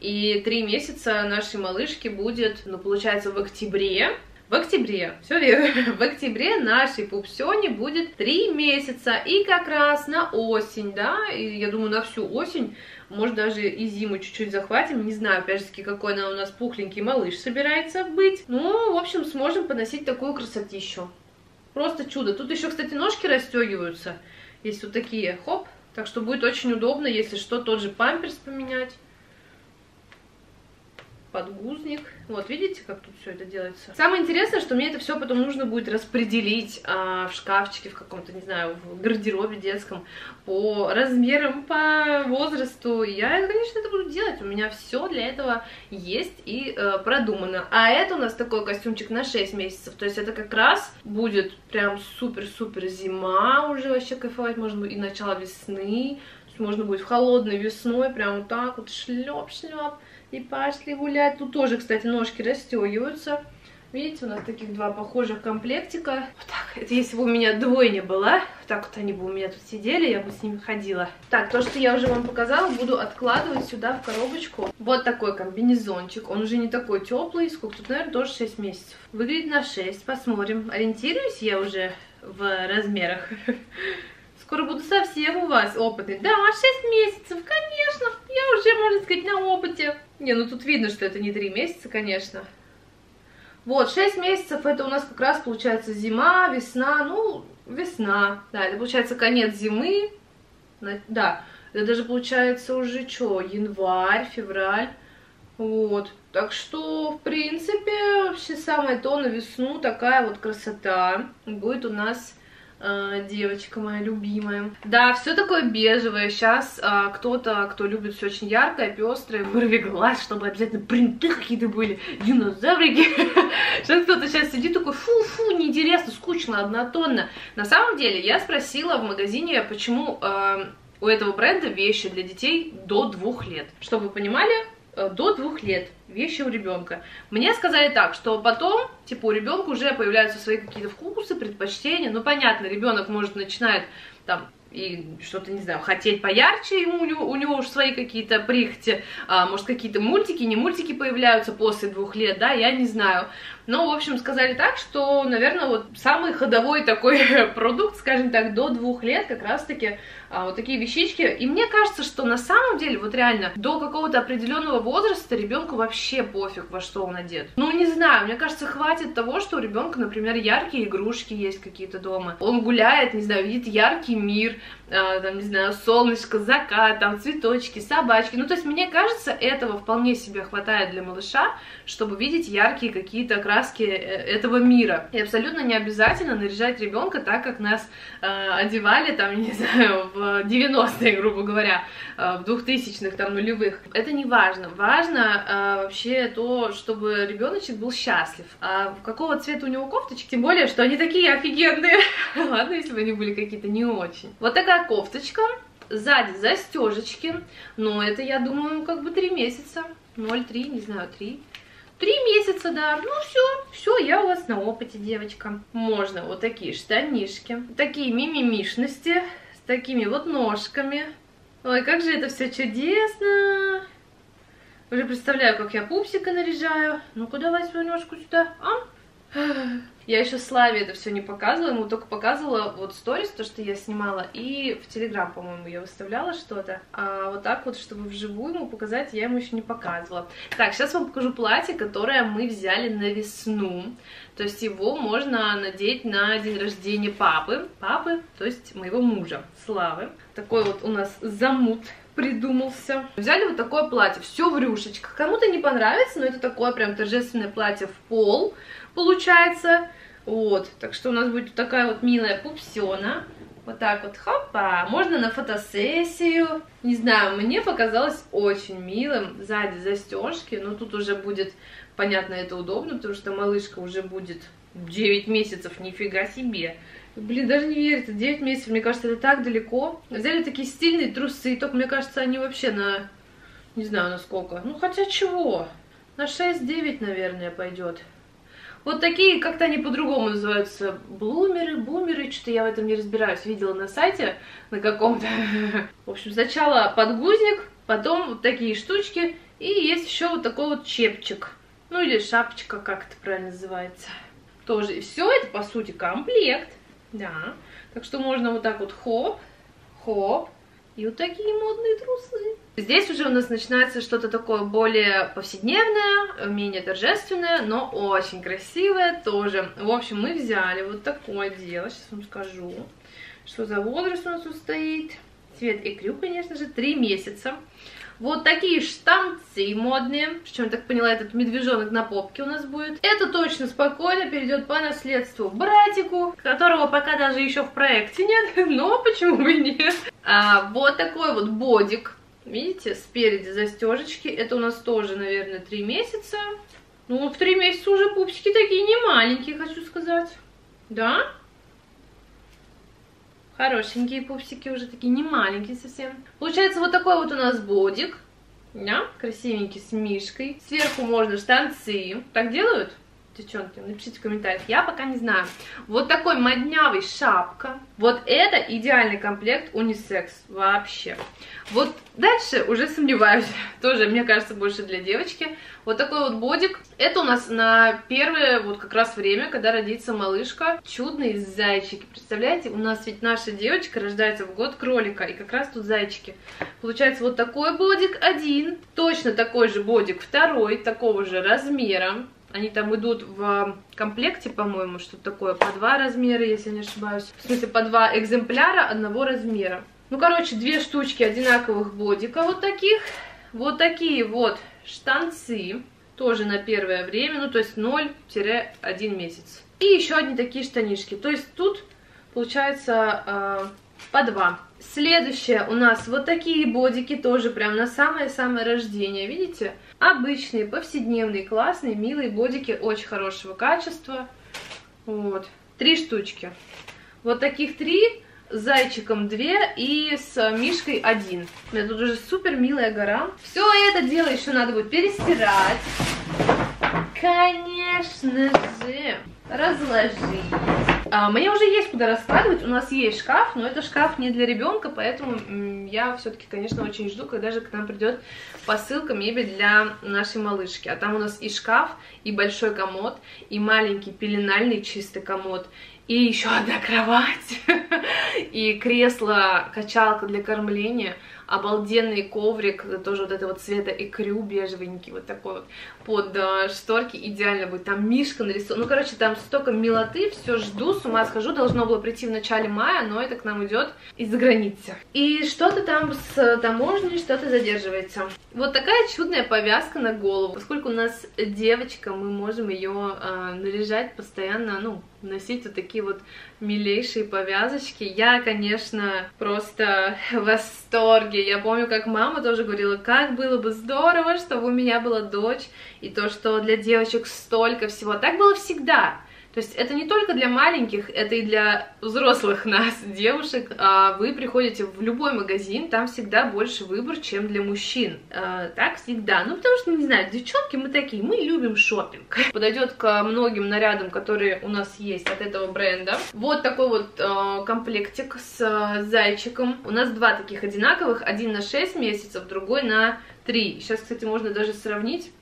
и 3 месяца нашей малышки будет, ну, получается, в октябре. В октябре, все верно, в октябре нашей пупсёне будет 3 месяца, и как раз на осень, да, и я думаю, на всю осень, может, даже и зиму чуть-чуть захватим, не знаю, опять же таки, какой она у нас пухленький малыш собирается быть, ну, в общем, сможем поносить такую красотищу, просто чудо. Тут еще, кстати, ножки расстегиваются, есть вот такие, хоп, так что будет очень удобно, если что, тот же памперс поменять. Подгузник. Вот, видите, как тут все это делается? Самое интересное, что мне это все потом нужно будет распределить в шкафчике, в каком-то, не знаю, в гардеробе детском, по размерам, по возрасту. Я, конечно, это буду делать. У меня все для этого есть и продумано. А это у нас такой костюмчик на 6 месяцев. То есть это как раз будет прям супер-супер зима уже. Вообще кайфовать можно и начало весны. Можно будет в холодной весной прям вот так вот шлеп-шлеп и пошли гулять. Тут тоже, кстати, ножки расстегиваются. Видите, у нас таких 2 похожих комплектика. Вот так. Это если бы у меня двойня была, вот так вот они бы у меня тут сидели, я бы с ними ходила. Так, то, что я уже вам показала, буду откладывать сюда в коробочку. Вот такой комбинезончик. Он уже не такой теплый. Сколько тут, наверное, тоже 6 месяцев. Выглядит на 6. Посмотрим. Ориентируюсь я уже в размерах. Скоро буду совсем у вас опытный. Да, 6 месяцев, конечно. Я уже, можно сказать, на опыте. Не, ну тут видно, что это не 3 месяца, конечно. Вот, 6 месяцев, это у нас как раз получается зима, весна. Ну, весна. Да, это получается конец зимы. Да, это даже получается уже что? Январь, февраль. Вот. Так что, в принципе, вообще самое то на весну. Такая вот красота будет у нас... девочка моя любимая. Да, все такое бежевое. Сейчас кто-то, кто любит все очень яркое, пестрое, вырви глаз, чтобы обязательно принты какие-то были, динозаврики. Сейчас кто-то сидит такой, фу-фу, неинтересно, скучно, однотонно. На самом деле, я спросила в магазине, почему у этого бренда вещи для детей до 2 лет. Чтобы вы понимали, до 2 лет вещи у ребенка. Мне сказали так, что потом, типа, у ребенка уже появляются свои какие-то вкусы, предпочтения. Ну, понятно, ребенок, может, начинает там и что-то, не знаю, хотеть поярче, ему, у него уж свои какие-то прихоти, может, какие-то мультики, не мультики появляются после 2 лет, да, я не знаю. Но, в общем, сказали так, что, наверное, вот самый ходовой такой продукт, скажем так, до 2 лет как раз-таки вот такие вещички. И мне кажется, что на самом деле, вот реально, до какого-то определенного возраста ребенку вообще пофиг, во что он одет. Ну, не знаю, мне кажется, хватит того, что у ребенка, например, яркие игрушки есть какие-то дома. Он гуляет, не знаю, видит яркий мир, там, не знаю, солнышко, закат, там, цветочки, собачки. Ну, то есть, мне кажется, этого вполне себе хватает для малыша, чтобы видеть яркие какие-то краски этого мира. И абсолютно не обязательно наряжать ребенка так, как нас одевали, там, не знаю, в 90-е, грубо говоря, в 2000-х, там, нулевых. Это не важно. Важно вообще то, чтобы ребеночек был счастлив. А какого цвета у него кофточки? Тем более, что они такие офигенные. Ладно, если бы они были какие-то не очень. Вот такая кофточка. Сзади застежечки. Но это, я думаю, как бы 3 месяца. 0,3, не знаю, 3. 3 месяца, да. Ну все, все, я у вас на опыте, девочка. Можно вот такие штанишки. Такие мимимишности. С такими вот ножками. Ой, как же это все чудесно. Уже представляю, как я пупсика наряжаю. Ну-ка, давай свою ножку сюда. А? Я еще Славе это все не показывала, ему только показывала вот сторис, то, что я снимала, и в Telegram, по-моему, я выставляла что-то. А вот так вот, чтобы вживую ему показать, я ему еще не показывала. Так, сейчас вам покажу платье, которое мы взяли на весну. То есть его можно надеть на день рождения папы. Папы, то есть моего мужа, Славы. Такой вот у нас замут придумался. Взяли вот такое платье, все в рюшечках. Кому-то не понравится, но это такое прям торжественное платье в пол получается. Вот, так что у нас будет такая вот милая пупсёна. Вот так вот, хопа. Можно на фотосессию. Не знаю, мне показалось очень милым. Сзади застежки, но тут уже будет, понятно, это удобно, потому что малышка уже будет 9 месяцев, нифига себе. Блин, даже не верится, 9 месяцев, мне кажется, это так далеко. Взяли такие стильные трусы, только, мне кажется, они вообще на... Не знаю, на сколько. Ну, хотя чего? На 6-9, наверное, пойдет. Вот такие, как-то они по-другому называются, блумеры, бумеры, что-то я в этом не разбираюсь, видела на сайте, на каком-то. В общем, сначала подгузник, потом вот такие штучки, и есть еще вот такой вот чепчик, ну или шапочка, как это правильно называется. Тоже, и все это, по сути, комплект, да, так что можно вот так вот хоп, хоп. И вот такие модные трусы. Здесь уже у нас начинается что-то такое более повседневное, менее торжественное, но очень красивое тоже. В общем, мы взяли вот такое дело. Сейчас вам скажу, что за водоросль у нас тут стоит. Цвет икрю, конечно же, 3 месяца. Вот такие штанцы модные. Причем, я так поняла, этот медвежонок на попке у нас будет. Это точно спокойно перейдет по наследству братику, которого пока даже еще в проекте нет. Но почему бы и нет? А, вот такой вот бодик. Видите, спереди застежечки. Это у нас тоже, наверное, 3 месяца. Ну, в 3 месяца уже пупсики такие не маленькие, хочу сказать. Да? Хорошенькие пупсики уже, такие не маленькие совсем. Получается вот такой вот у нас бодик. Да? Красивенький, с мишкой. Сверху можно штанцы. Так делают? Девчонки, напишите в комментариях. Я пока не знаю. Вот такой моднявый шапка. Вот это идеальный комплект унисекс. Вообще. Вот дальше уже сомневаюсь. Тоже, мне кажется, больше для девочки. Вот такой вот бодик. Это у нас на первое вот как раз время, когда родится малышка. Чудные зайчики. Представляете, у нас ведь наша девочка рождается в год кролика. И как раз тут зайчики. Получается вот такой бодик один. Точно такой же бодик второй. Такого же размера. Они там идут в комплекте, по-моему, что-то такое, по 2 размера, если не ошибаюсь. В смысле, по 2 экземпляра одного размера. Ну, короче, 2 штучки одинаковых бодика вот таких. Вот такие вот штанцы, тоже на первое время, ну, то есть 0-1 месяц. И еще одни такие штанишки. То есть тут, получается, по 2. Следующее у нас вот такие бодики, тоже прям на самое-самое рождение, видите? Обычные, повседневные, классные, милые бодики, очень хорошего качества. Вот, 3 штучки. Вот таких 3, с зайчиком 2 и с мишкой 1. У меня тут уже супер милая гора. Все это дело еще надо будет перестирать. Конечно же, разложить. Мне уже есть куда раскладывать, у нас есть шкаф, но это шкаф не для ребенка, поэтому я все-таки, конечно, очень жду, когда же к нам придет посылка мебель для нашей малышки. А там у нас и шкаф, и большой комод, и маленький пеленальный чистый комод, и еще одна кровать, и кресло-качалка для кормления, обалденный коврик, тоже вот этого цвета икрю, бежевенький, вот такой вот, под шторки идеально будет, там мишка нарисована, ну, короче, там столько милоты, все жду, с ума схожу, должно было прийти в начале мая, но это к нам идет из-за границы. И что-то там с таможней, что-то задерживается. Вот такая чудная повязка на голову, поскольку у нас девочка, мы можем ее наряжать постоянно, ну, носить вот такие вот милейшие повязочки. Я, конечно, просто в восторге. Я помню, как мама тоже говорила, как было бы здорово, чтобы у меня была дочь, и то, что для девочек столько всего. Так было всегда. То есть это не только для маленьких, это и для взрослых нас, девушек. Вы приходите в любой магазин, там всегда больше выбор, чем для мужчин. Так всегда. Ну, потому что, не знаю, девчонки мы такие, мы любим шопинг. Подойдет ко многим нарядам, которые у нас есть от этого бренда. Вот такой вот комплектик с зайчиком. У нас два таких одинаковых, один на 6 месяцев, другой на 3. Сейчас, кстати, можно даже сравнить,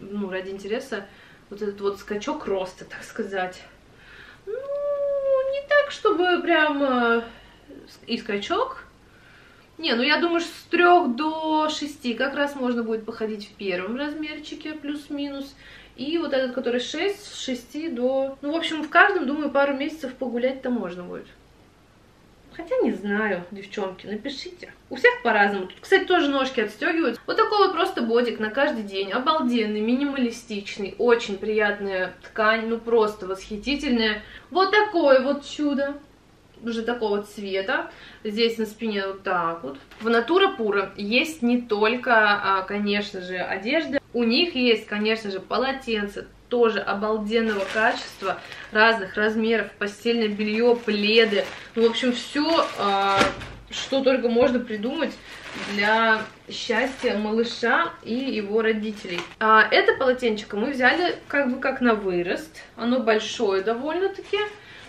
ну, ради интереса. Вот этот вот скачок роста, так сказать. Ну, не так, чтобы прям и скачок. Не, ну я думаю, что с 3 до 6 как раз можно будет походить в первом размерчике, плюс-минус. И вот этот, который 6, с 6 до... Ну, в общем, в каждом, думаю, пару месяцев погулять-то можно будет. Хотя не знаю, девчонки, напишите. У всех по-разному. Тут, кстати, тоже ножки отстегиваются. Вот такой вот просто бодик на каждый день. Обалденный, минималистичный, очень приятная ткань, ну просто восхитительная. Вот такое вот чудо. Уже такого цвета. Здесь на спине вот так вот. В Natura Pura есть не только, конечно же, одежда. У них есть, конечно же, полотенце. Тоже обалденного качества, разных размеров, постельное белье, пледы. Ну, в общем, все, что только можно придумать для счастья малыша и его родителей. А это полотенчико мы взяли как бы как на вырост. Оно большое довольно-таки.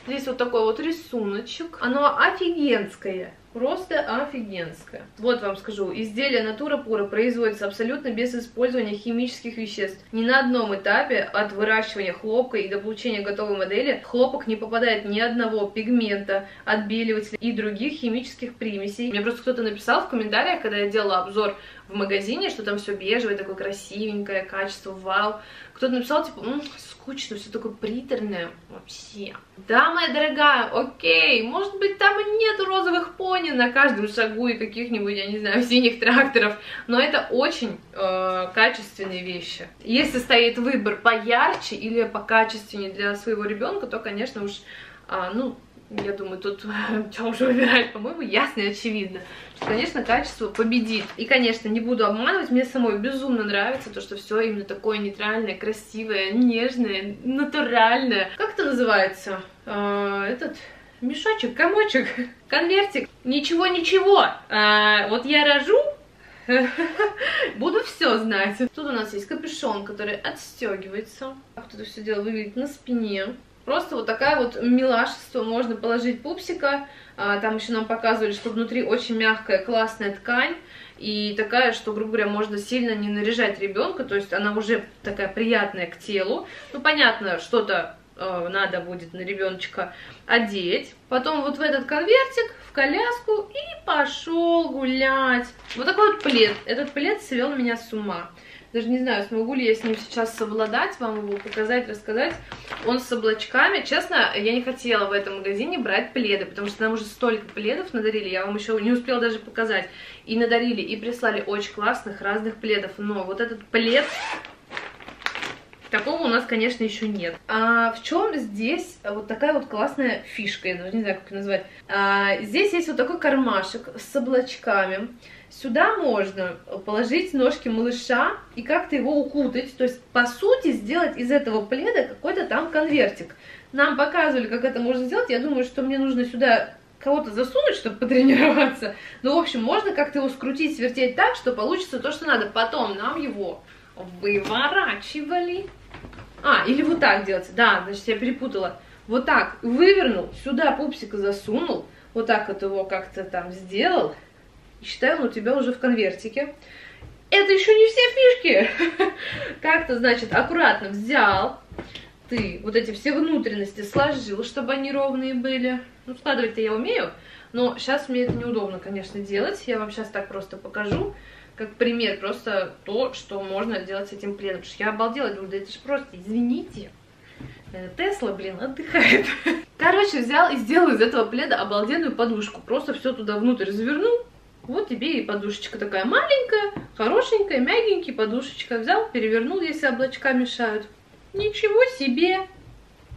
Здесь вот такой вот рисуночек. Оно офигенское. Просто офигенское. Вот вам скажу, изделие Natura Pura производится абсолютно без использования химических веществ. Ни на одном этапе от выращивания хлопка и до получения готовой модели хлопок не попадает ни одного пигмента, отбеливателя и других химических примесей. Мне просто кто-то написал в комментариях, когда я делала обзор в магазине, что там все бежевое, такое красивенькое, качество, вау. Кто-то написал, типа, скучно, все такое приторное вообще. Да, моя дорогая, окей, может быть, там и нет розовых пони на каждом шагу и каких-нибудь, я не знаю, синих тракторов, но это очень качественные вещи. Если стоит выбор поярче или покачественнее для своего ребенка, то, конечно, уж, ну, я думаю, тут чем же выбирать, по-моему, ясно и очевидно, что, конечно, качество победит. И, конечно, не буду обманывать, мне самой безумно нравится то, что все именно такое нейтральное, красивое, нежное, натуральное. Как это называется? Этот мешочек, комочек, конвертик. Ничего-ничего. Вот я рожу, буду все знать. Тут у нас есть капюшон, который отстегивается. Как тут все дело выглядит на спине. Просто вот такая вот милашество, можно положить пупсика, там еще нам показывали, что внутри очень мягкая, классная ткань, и такая, что, грубо говоря, можно сильно не наряжать ребенка, то есть она уже такая приятная к телу, ну понятно, что-то надо будет на ребеночка одеть, потом вот в этот конвертик, в коляску и пошел гулять. Вот такой вот плед, этот плед свел меня с ума. Даже не знаю, смогу ли я с ним сейчас совладать, вам его показать, рассказать. Он с облачками. Честно, я не хотела в этом магазине брать пледы, потому что нам уже столько пледов надарили, я вам еще не успела даже показать. И надарили, и прислали очень классных разных пледов. Но вот этот плед, такого у нас, конечно, еще нет. А в чем здесь вот такая вот классная фишка, я даже не знаю, как ее назвать. Здесь есть вот такой кармашек с облачками. Сюда можно положить ножки малыша и как-то его укутать, то есть, по сути, сделать из этого пледа какой-то там конвертик. Нам показывали, как это можно сделать, я думаю, что мне нужно сюда кого-то засунуть, чтобы потренироваться. Ну, в общем, можно как-то его скрутить, свертеть так, что получится то, что надо. Потом нам его выворачивали. А, или вот так делать, да, значит, я перепутала. вот так вывернул, сюда пупсика засунул, вот так вот его как-то там сделал, и считай, он у тебя уже в конвертике. Это еще не все фишки. Так-то, значит, аккуратно взял, ты вот эти все внутренности сложил, чтобы они ровные были. Ну, складывать-то я умею, но сейчас мне это неудобно, конечно, делать. Я вам сейчас так просто покажу, как пример, просто то, что можно делать с этим пленом. Потому что я обалдела, думаю, да это же просто, извините, Тесла, блин, отдыхает. Короче, взял и сделал из этого пледа обалденную подушку. Просто все туда внутрь завернул. Вот тебе и подушечка такая маленькая, хорошенькая, мягенькая подушечка. Взял, перевернул, если облачка мешают. Ничего себе!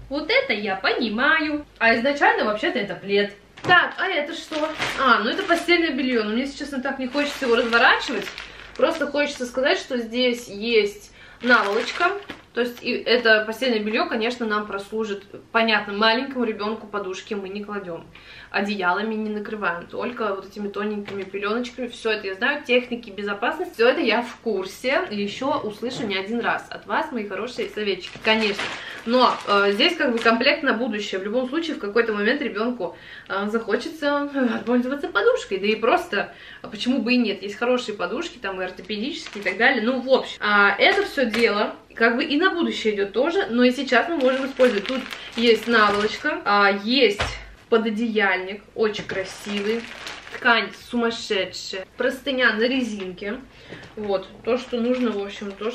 Вот это я понимаю. А изначально вообще-то это плед. Так, а это что? А, ну это постельное белье. Но мне, если честно, так не хочется его разворачивать. Просто хочется сказать, что здесь есть наволочка. То есть это постельное белье, конечно, нам прослужит. Понятно, маленькому ребенку подушки мы не кладем, одеялами не накрываем, только вот этими тоненькими пеленочками. Все это я знаю, техники безопасности, все это я в курсе. Еще услышу не один раз от вас, мои хорошие советчики, конечно. Но здесь как бы комплект на будущее. В любом случае, в какой-то момент ребенку захочется пользоваться подушкой. Да и просто, почему бы и нет, есть хорошие подушки, там и ортопедические и так далее. Ну, в общем, это все дело как бы и на будущее идет тоже, но и сейчас мы можем использовать. Тут есть наволочка, есть пододеяльник, очень красивый, ткань сумасшедшая, простыня на резинке, вот, то, что нужно, в общем, то,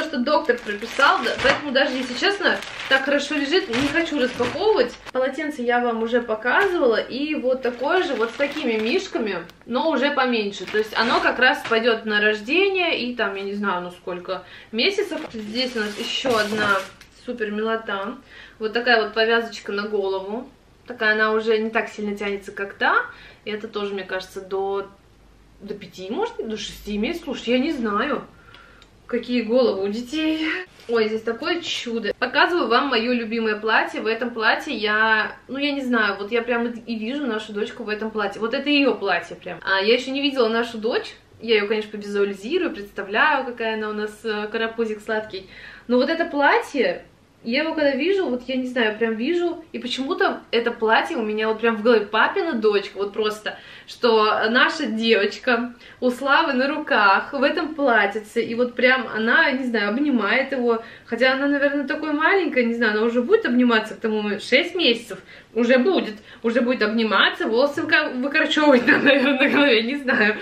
что доктор прописал, да, поэтому даже, если честно, так хорошо лежит, не хочу распаковывать. Полотенце я вам уже показывала, и вот такое же, вот с такими мишками, но уже поменьше, то есть оно как раз пойдет на рождение, и там, я не знаю, ну сколько месяцев. Здесь у нас еще одна супер милота, вот такая вот повязочка на голову, такая она уже не так сильно тянется, как та, и это тоже, мне кажется, до 5, может, до 6 месяцев, слушай, я не знаю. Какие головы у детей. Ой, здесь такое чудо. Показываю вам мое любимое платье. В этом платье я... Ну, я не знаю, вот я прям и вижу нашу дочку в этом платье. Вот это ее платье прям. Я еще не видела нашу дочь. Я ее, конечно, визуализирую, представляю, какая она у нас, карапузик сладкий. Но вот это платье, я его когда вижу, вот я не знаю, прям вижу. И почему-то это платье у меня вот прям в голове. Папина дочка, вот просто... что наша девочка у Славы на руках в этом платьице, и вот прям она, не знаю, обнимает его, хотя она, наверное, такой маленькая, не знаю, она уже будет обниматься к тому моменту, 6 месяцев, уже будет обниматься, волосы выкорчевывать, наверное, на голове, не знаю,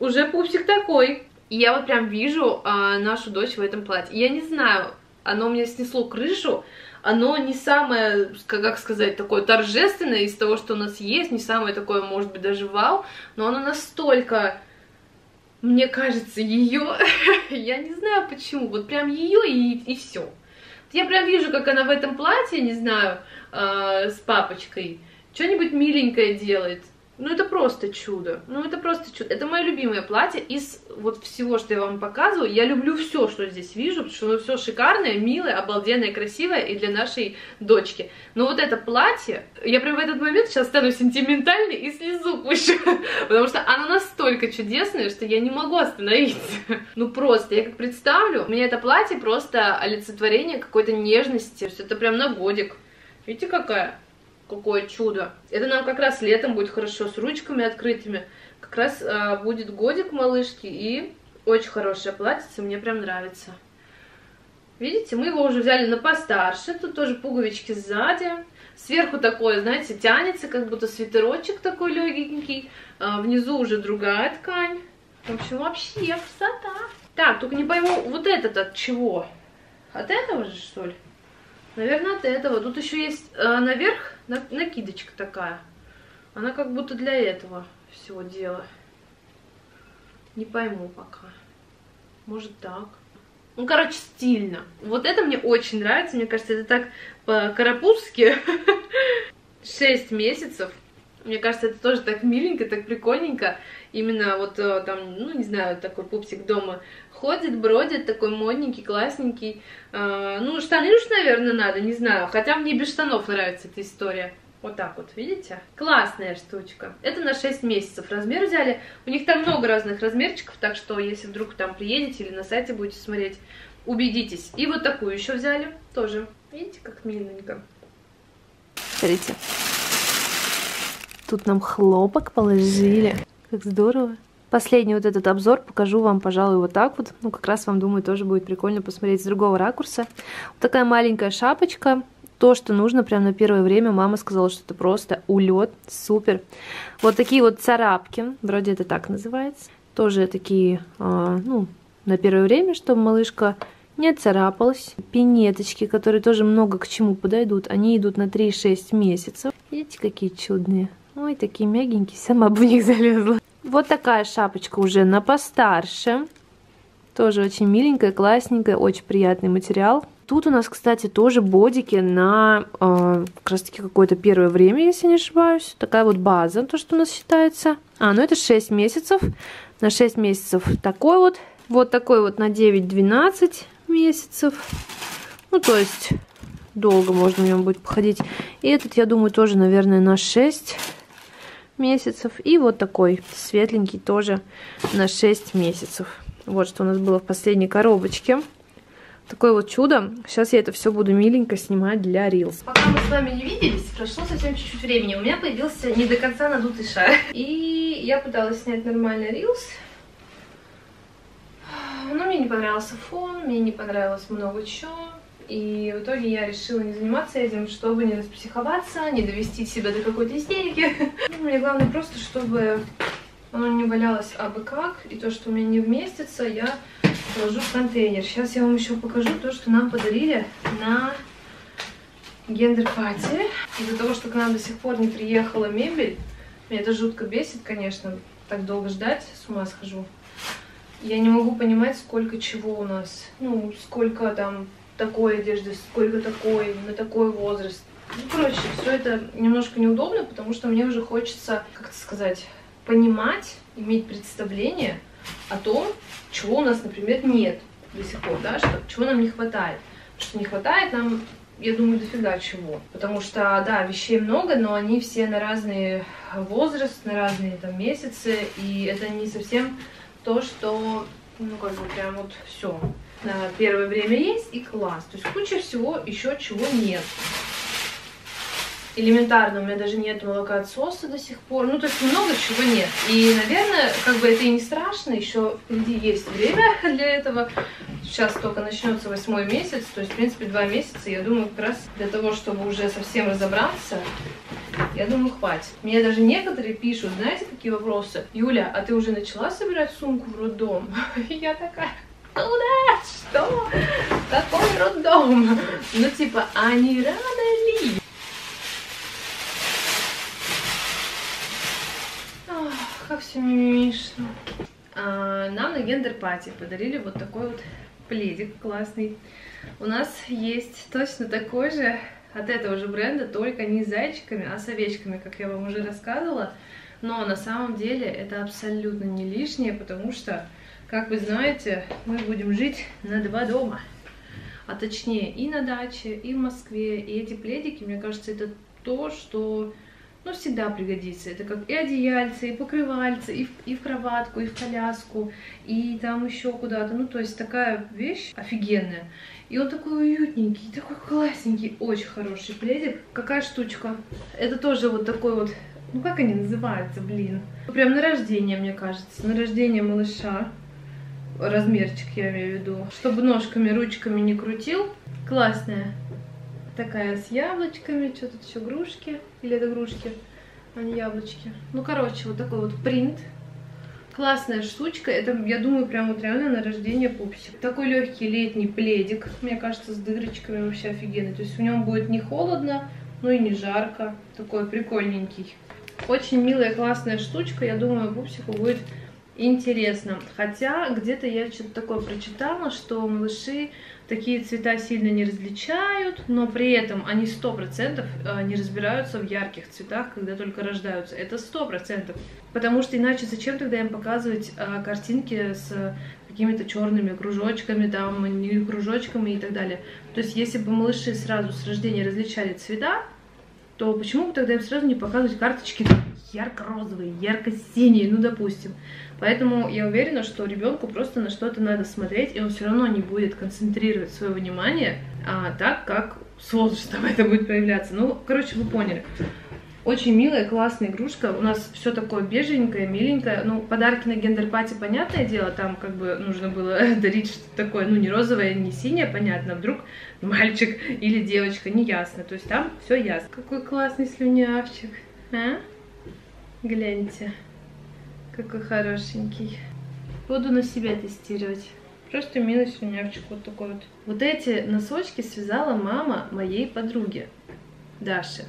уже пупсик такой. И я вот прям вижу нашу дочь в этом платье, я не знаю, оно мне снесло крышу. Оно не самое, как сказать, такое торжественное из того, что у нас есть, не самое такое, может быть, даже вау, но оно настолько, мне кажется, ее, я не знаю почему, вот прям ее и все. Я прям вижу, как она в этом платье, не знаю, с папочкой, что-нибудь миленькое делает. Ну, это просто чудо. Ну, это просто чудо. Это мое любимое платье из вот всего, что я вам показываю. Я люблю все, что здесь вижу, потому что оно все шикарное, милое, обалденное, красивое и для нашей дочки. Но вот это платье, я прям в этот момент сейчас стану сентиментальной и слезу пущу, потому что оно настолько чудесное, что я не могу остановиться. Ну, просто, я как представлю, у меня это платье просто олицетворение какой-то нежности. То есть это прям на годик. Видите, какая? Какое чудо. Это нам как раз летом будет хорошо с ручками открытыми. Как раз будет годик малышки и очень хорошее платьице, мне прям нравится. Видите, мы его уже взяли на постарше, тут тоже пуговички сзади. Сверху такое, знаете, тянется, как будто свитерочек такой легенький. Внизу уже другая ткань. В общем, вообще красота. Так, только не пойму, вот этот от чего? От этого же, что ли? Наверное, от этого. Тут еще есть наверх накидочка такая. Она как будто для этого всего дела. Не пойму пока. Может так. Ну, короче, стильно. Вот это мне очень нравится. Мне кажется, это так по-карапузски. 6 месяцев. Мне кажется, это тоже так миленько, так прикольненько. Именно вот там, ну, не знаю, такой пупсик дома ходит, бродит, такой модненький, классненький. Ну, штаны уж, наверное, надо, не знаю. Хотя мне без штанов нравится эта история. Вот так вот, видите? Классная штучка. Это на 6 месяцев размер взяли. У них там много разных размерчиков, так что, если вдруг там приедете или на сайте будете смотреть, убедитесь. И вот такую еще взяли тоже. Видите, как миленько? Смотрите. Тут нам хлопок положили. Как здорово. Последний вот этот обзор покажу вам, пожалуй, вот так вот. Ну, как раз вам, думаю, тоже будет прикольно посмотреть с другого ракурса. Вот такая маленькая шапочка. То, что нужно, прям на первое время мама сказала, что это просто улет. Супер. Вот такие вот царапки. Вроде это так называется. Тоже такие, ну, на первое время, чтобы малышка не царапалась. Пинеточки, которые тоже много к чему подойдут. Они идут на 3-6 месяцев. Видите, какие чудные. Ой, такие мягенькие. Сама бы в них залезла. Вот такая шапочка уже на постарше. Тоже очень миленькая, классненькая, очень приятный материал. Тут у нас, кстати, тоже бодики на как раз таки какое-то первое время, если не ошибаюсь. Такая вот база, то, что у нас считается. А, ну это 6 месяцев. На 6 месяцев такой вот. Вот такой вот на 9-12 месяцев. Ну, то есть, долго можно в нем будет походить. И этот, я думаю, тоже, наверное, на 6 месяцев. И вот такой светленький тоже на 6 месяцев. Вот что у нас было в последней коробочке. Такое вот чудо. Сейчас я это все буду миленько снимать для Reels. Пока мы с вами не виделись, прошло совсем чуть-чуть времени. У меня появился не до конца надутый шар. И я пыталась снять нормальный Reels. Но мне не понравился фон, мне не понравилось много чего. И в итоге я решила не заниматься этим, чтобы не распсиховаться, не довести себя до какой-то истерики. Мне главное просто, чтобы оно не валялось абы как. И то, что у меня не вместится, я положу в контейнер. Сейчас я вам еще покажу то, что нам подарили на гендер-пати. Из-за того, что к нам до сих пор не приехала мебель, меня это жутко бесит, конечно. Так долго ждать, с ума схожу. Я не могу понимать, сколько чего у нас. Ну, сколько там такой одежды, сколько такой, на такой возраст. Ну, короче, все это немножко неудобно, потому что мне уже хочется, как это сказать, понимать, иметь представление о том, чего у нас, например, нет до сих пор, да, что, чего нам не хватает. Потому что не хватает нам, я думаю, дофига чего. Потому что, да, вещей много, но они все на разный возраст, на разные там месяцы, и это не совсем то, что, ну, как бы, прям вот все. На первое время есть и класс. То есть куча всего еще чего нет. Элементарно, у меня даже нет молокоотсоса до сих пор. Ну, то есть много чего нет. И, наверное, как бы это и не страшно. Еще впереди есть время для этого. Сейчас только начнется 8-й месяц. То есть, в принципе, 2 месяца, я думаю, как раз для того, чтобы уже совсем разобраться, я думаю, хватит. Мне даже некоторые пишут, знаете, какие вопросы? Юля, а ты уже начала собирать сумку в роддом? Я такая... Куда? Что? Такой роддом. Ну, типа, а не рано ли? Ох, как все мимишно. Нам на гендер-пати подарили вот такой вот пледик классный. У нас есть точно такой же от этого же бренда, только не с зайчиками, а с овечками, как я вам уже рассказывала. Но на самом деле это абсолютно не лишнее, потому что, как вы знаете, мы будем жить на 2 дома, а точнее и на даче, и в Москве. И эти пледики, мне кажется, это то, что, ну, всегда пригодится. Это как и одеяльце, и покрывальце, и в кроватку, и в коляску, и там еще куда-то. Ну, то есть такая вещь офигенная. И он такой уютненький, такой классненький, очень хороший пледик. Какая штучка? Это тоже вот такой вот, ну, как они называются, блин? Прям на рождение, мне кажется, на рождение малыша. Размерчик, я имею в виду. Чтобы ножками, ручками не крутил. Классная. Такая с яблочками. Что тут еще? Грушки. Или это грушки, а не яблочки. Ну, короче, вот такой вот принт. Классная штучка. Это, я думаю, прям вот реально на рождение пупсик. Такой легкий летний пледик. Мне кажется, с дырочками вообще офигенный. То есть в нем будет не холодно, но и не жарко. Такой прикольненький. Очень милая, классная штучка. Я думаю, пупсику будет интересно. Хотя где-то я что-то такое прочитала, что малыши такие цвета сильно не различают, но при этом они 100% не разбираются в ярких цветах, когда только рождаются. Это 100%. Потому что иначе зачем тогда им показывать картинки с какими-то черными кружочками, там, не кружочками и так далее. То есть если бы малыши сразу с рождения различали цвета, то почему бы тогда им сразу не показывать карточки ярко-розовые, ярко-синие, ну, допустим. Поэтому я уверена, что ребенку просто на что-то надо смотреть, и он все равно не будет концентрировать свое внимание так, как с возрастом это будет проявляться. Ну, короче, вы поняли. Очень милая, классная игрушка. У нас все такое беженькое, миленькое. Ну, подарки на гендер-пати, понятное дело, там как бы нужно было дарить что-то такое, ну, не розовое, не синее, понятно. Вдруг мальчик или девочка, неясно. То есть там все ясно. Какой классный слюнявчик, а? Гляньте, какой хорошенький. Буду на себя тестировать. Просто милый слюнявчик вот такой вот. Вот эти носочки связала мама моей подруги, Даши.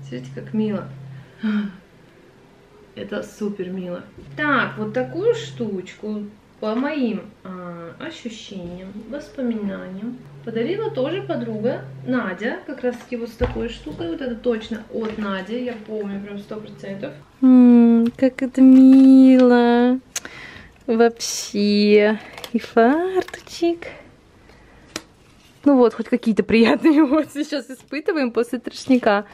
Смотрите, как мило. Это супер мило. Так, вот такую штучку, по моим ощущениям, воспоминаниям, подарила тоже подруга Надя. Как раз таки вот с такой штукой. Вот это точно от Нади. Я помню прям 100%. Как это мило. Вообще. И фарточек. Ну вот, хоть какие-то приятные вот сейчас испытываем после трешняка.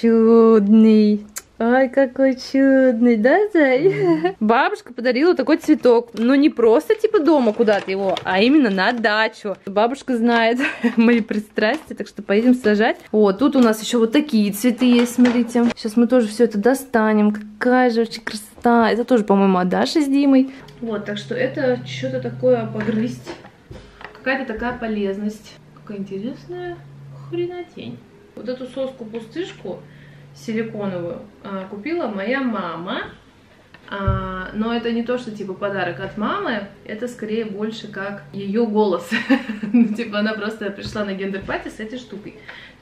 Чудный. Ай, какой чудный, да, Зай? Бабушка подарила такой цветок. Но не просто типа дома куда-то его, а именно на дачу. Бабушка знает мои пристрастия, так что поедем сажать. Вот, тут у нас еще вот такие цветы есть, смотрите. Сейчас мы тоже все это достанем. Какая же вообще красота. Это тоже, по-моему, от Даши с Димой. Вот, так что это что-то такое погрызть. Какая-то такая полезность. Какая интересная хренотень. Вот эту соску-пустышку силиконовую купила моя мама. Но это не то, что типа подарок от мамы. Это скорее больше как ее голос. Типа она просто пришла на гендер-пати с этой штукой.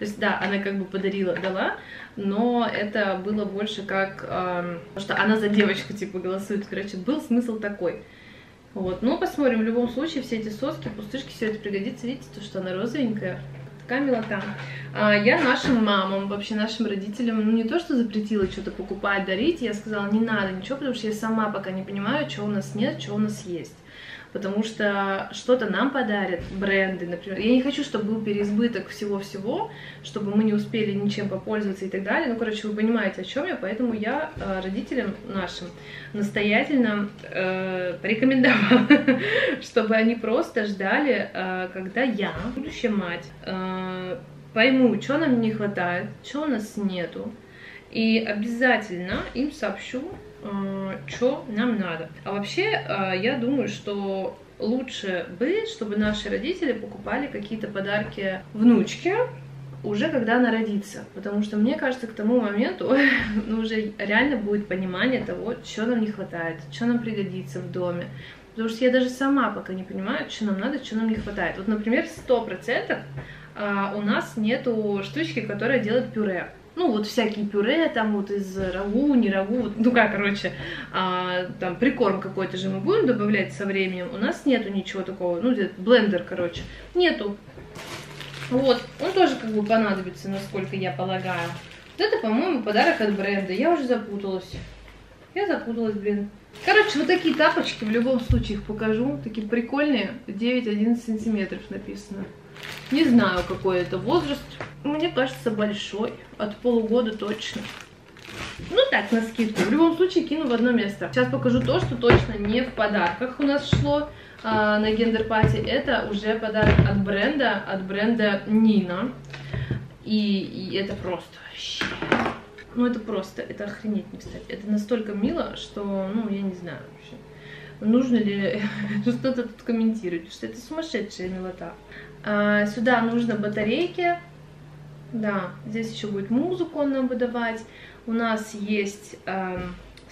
То есть да, она как бы подарила, дала. Но это было больше как... что она за девочку типа голосует. Короче, был смысл такой. Вот, ну посмотрим. В любом случае все эти соски, пустышки, все это пригодится. Видите, то, что она розовенькая. Такая милота. Я нашим мамам, вообще нашим родителям, ну не то, что запретила что-то покупать, дарить, я сказала, не надо ничего, потому что я сама пока не понимаю, чего у нас нет, чего у нас есть. Потому что что-то нам подарят бренды, например. Я не хочу, чтобы был переизбыток всего-всего, чтобы мы не успели ничем попользоваться и так далее. Ну, короче, вы понимаете, о чем я. Поэтому я родителям нашим настоятельно порекомендовала, чтобы они просто ждали, когда я, будущая мать, пойму, что нам не хватает, что у нас нету. И обязательно им сообщу, что нам надо. А вообще, я думаю, что лучше бы, чтобы наши родители покупали какие-то подарки внучке, уже когда она родится. Потому что, мне кажется, к тому моменту ну, уже реально будет понимание того, чего нам не хватает, что нам пригодится в доме. Потому что я даже сама пока не понимаю, что нам надо, чего нам не хватает. Вот, например, 100% у нас нету штучки, которая делает пюре. Ну, вот всякие пюре, там вот из рагу, не рагу, ну как, короче, там прикорм какой-то же мы будем добавлять со временем. У нас нету ничего такого, ну, блендер, короче, нету. Вот, он тоже как бы понадобится, насколько я полагаю. Вот это, по-моему, подарок от бренда, я уже запуталась. Я запуталась, блин. Короче, вот такие тапочки, в любом случае их покажу, такие прикольные, 9-11 сантиметров написано. Не знаю, какой это возраст. Мне кажется, большой. От полугода точно. Ну так, на скидку. В любом случае, кину в одно место. Сейчас покажу то, что точно не в подарках у нас шло на гендер-пати. Это уже подарок от бренда Nina. И это просто вообще... Ну это просто, это охренеть не встать. Это настолько мило, что, ну, я не знаю вообще. Нужно ли что-то тут комментировать, что это сумасшедшая милота. Сюда нужно батарейки. Да, здесь еще будет музыку нам выдавать. У нас есть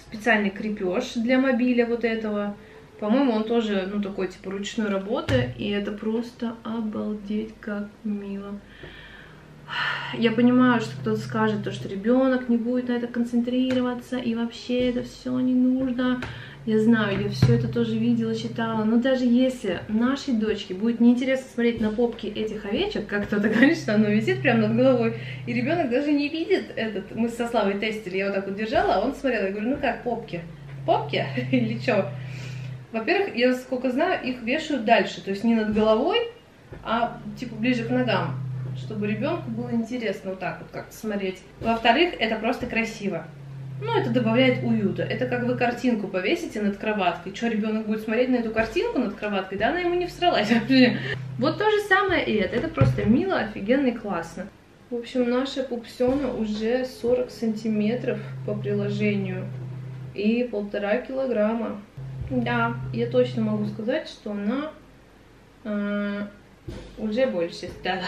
специальный крепеж для мобиля вот этого. По-моему, он тоже, ну, такой, типа, ручной работы. И это просто обалдеть, как мило. Я понимаю, что кто-то скажет, что ребенок не будет на это концентрироваться. И вообще это все не нужно. Я знаю, я все это тоже видела, читала. Но даже если нашей дочке будет неинтересно смотреть на попки этих овечек, как кто-то говорит, что оно висит прямо над головой, и ребенок даже не видит этот. Мы со Славой тестили, я вот так вот держала, а он смотрел, я говорю, ну как, попки? Попки? Или что? Во-первых, я, сколько знаю, их вешают дальше, то есть не над головой, а типа ближе к ногам, чтобы ребенку было интересно вот так вот как-то смотреть. Во-вторых, это просто красиво. Ну, это добавляет уюта. Это как вы картинку повесите над кроваткой. Что, ребенок будет смотреть на эту картинку над кроваткой? Да она ему не всралась вообще. Вот то же самое и это. Это просто мило, офигенно и классно. В общем, наша пупсёна уже 40 сантиметров по приложению и 1,5 килограмма. Да, я точно могу сказать, что она уже больше стала,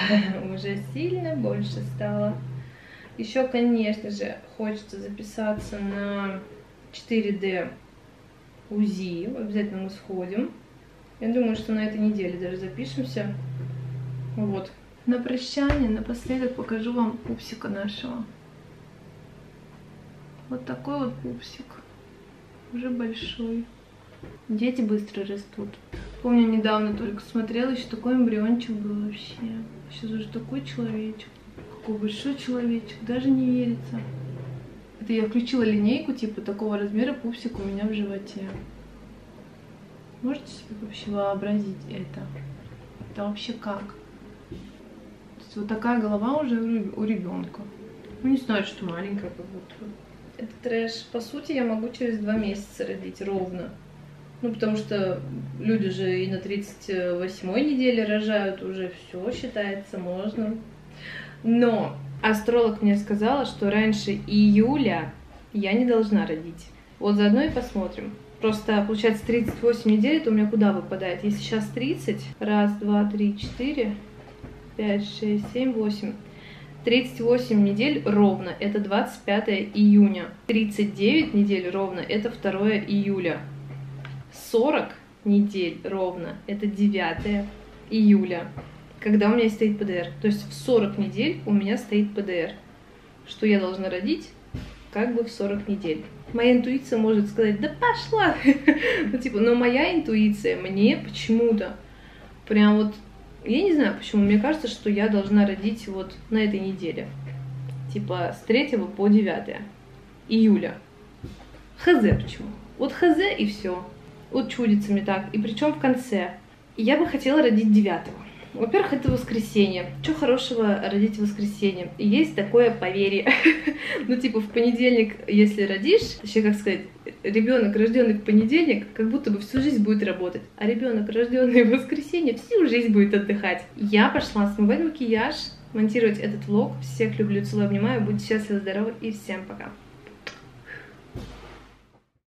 уже сильно больше стала. Еще, конечно же, хочется записаться на 4D УЗИ, обязательно мы сходим. Я думаю, что на этой неделе даже запишемся. Вот. На прощание напоследок покажу вам пупсика нашего. Вот такой вот пупсик. Уже большой. Дети быстро растут. Помню, недавно только смотрела, еще такой эмбриончик был вообще. Сейчас уже такой человечек. Какой большой человечек, даже не верится. Это я включила линейку, типа такого размера пупсик у меня в животе. Можете себе вообще вообразить это? Это вообще как? Вот такая голова уже у ребенка. Ну, не знаю, что маленькая как будто. Это трэш. По сути, я могу через 2 месяца родить ровно. Ну, потому что люди же и на 38-й неделе рожают, уже все считается, можно. Но астролог мне сказала, что раньше июля я не должна родить. Вот заодно и посмотрим. Просто, получается, 38 недель, то у меня куда выпадает? Если сейчас 30, 1, 2, 3, 4, 5, 6, 7, 8. 38 недель ровно, это 25 июня. 39 недель ровно, это 2 июля. 40 недель ровно, это 9 июля. Когда у меня стоит ПДР. То есть в 40 недель у меня стоит ПДР. Что я должна родить, как бы в 40 недель. Моя интуиция может сказать, да пошла! Но моя интуиция мне почему-то прям вот... Я не знаю почему, мне кажется, что я должна родить вот на этой неделе. Типа с 3 по 9 июля. Хз почему? Вот хз и все. Вот чудится мне так. И причем в конце. Я бы хотела родить 9. Во-первых, это воскресенье. Чего хорошего родить в воскресенье? И есть такое поверье. Ну типа в понедельник, если родишь, вообще как сказать, ребенок, рожденный в понедельник, как будто бы всю жизнь будет работать, а ребенок, рожденный в воскресенье, всю жизнь будет отдыхать. Я пошла смывать макияж, монтировать этот влог. Всех люблю, целую, обнимаю, будьте счастливы, здоровы и всем пока.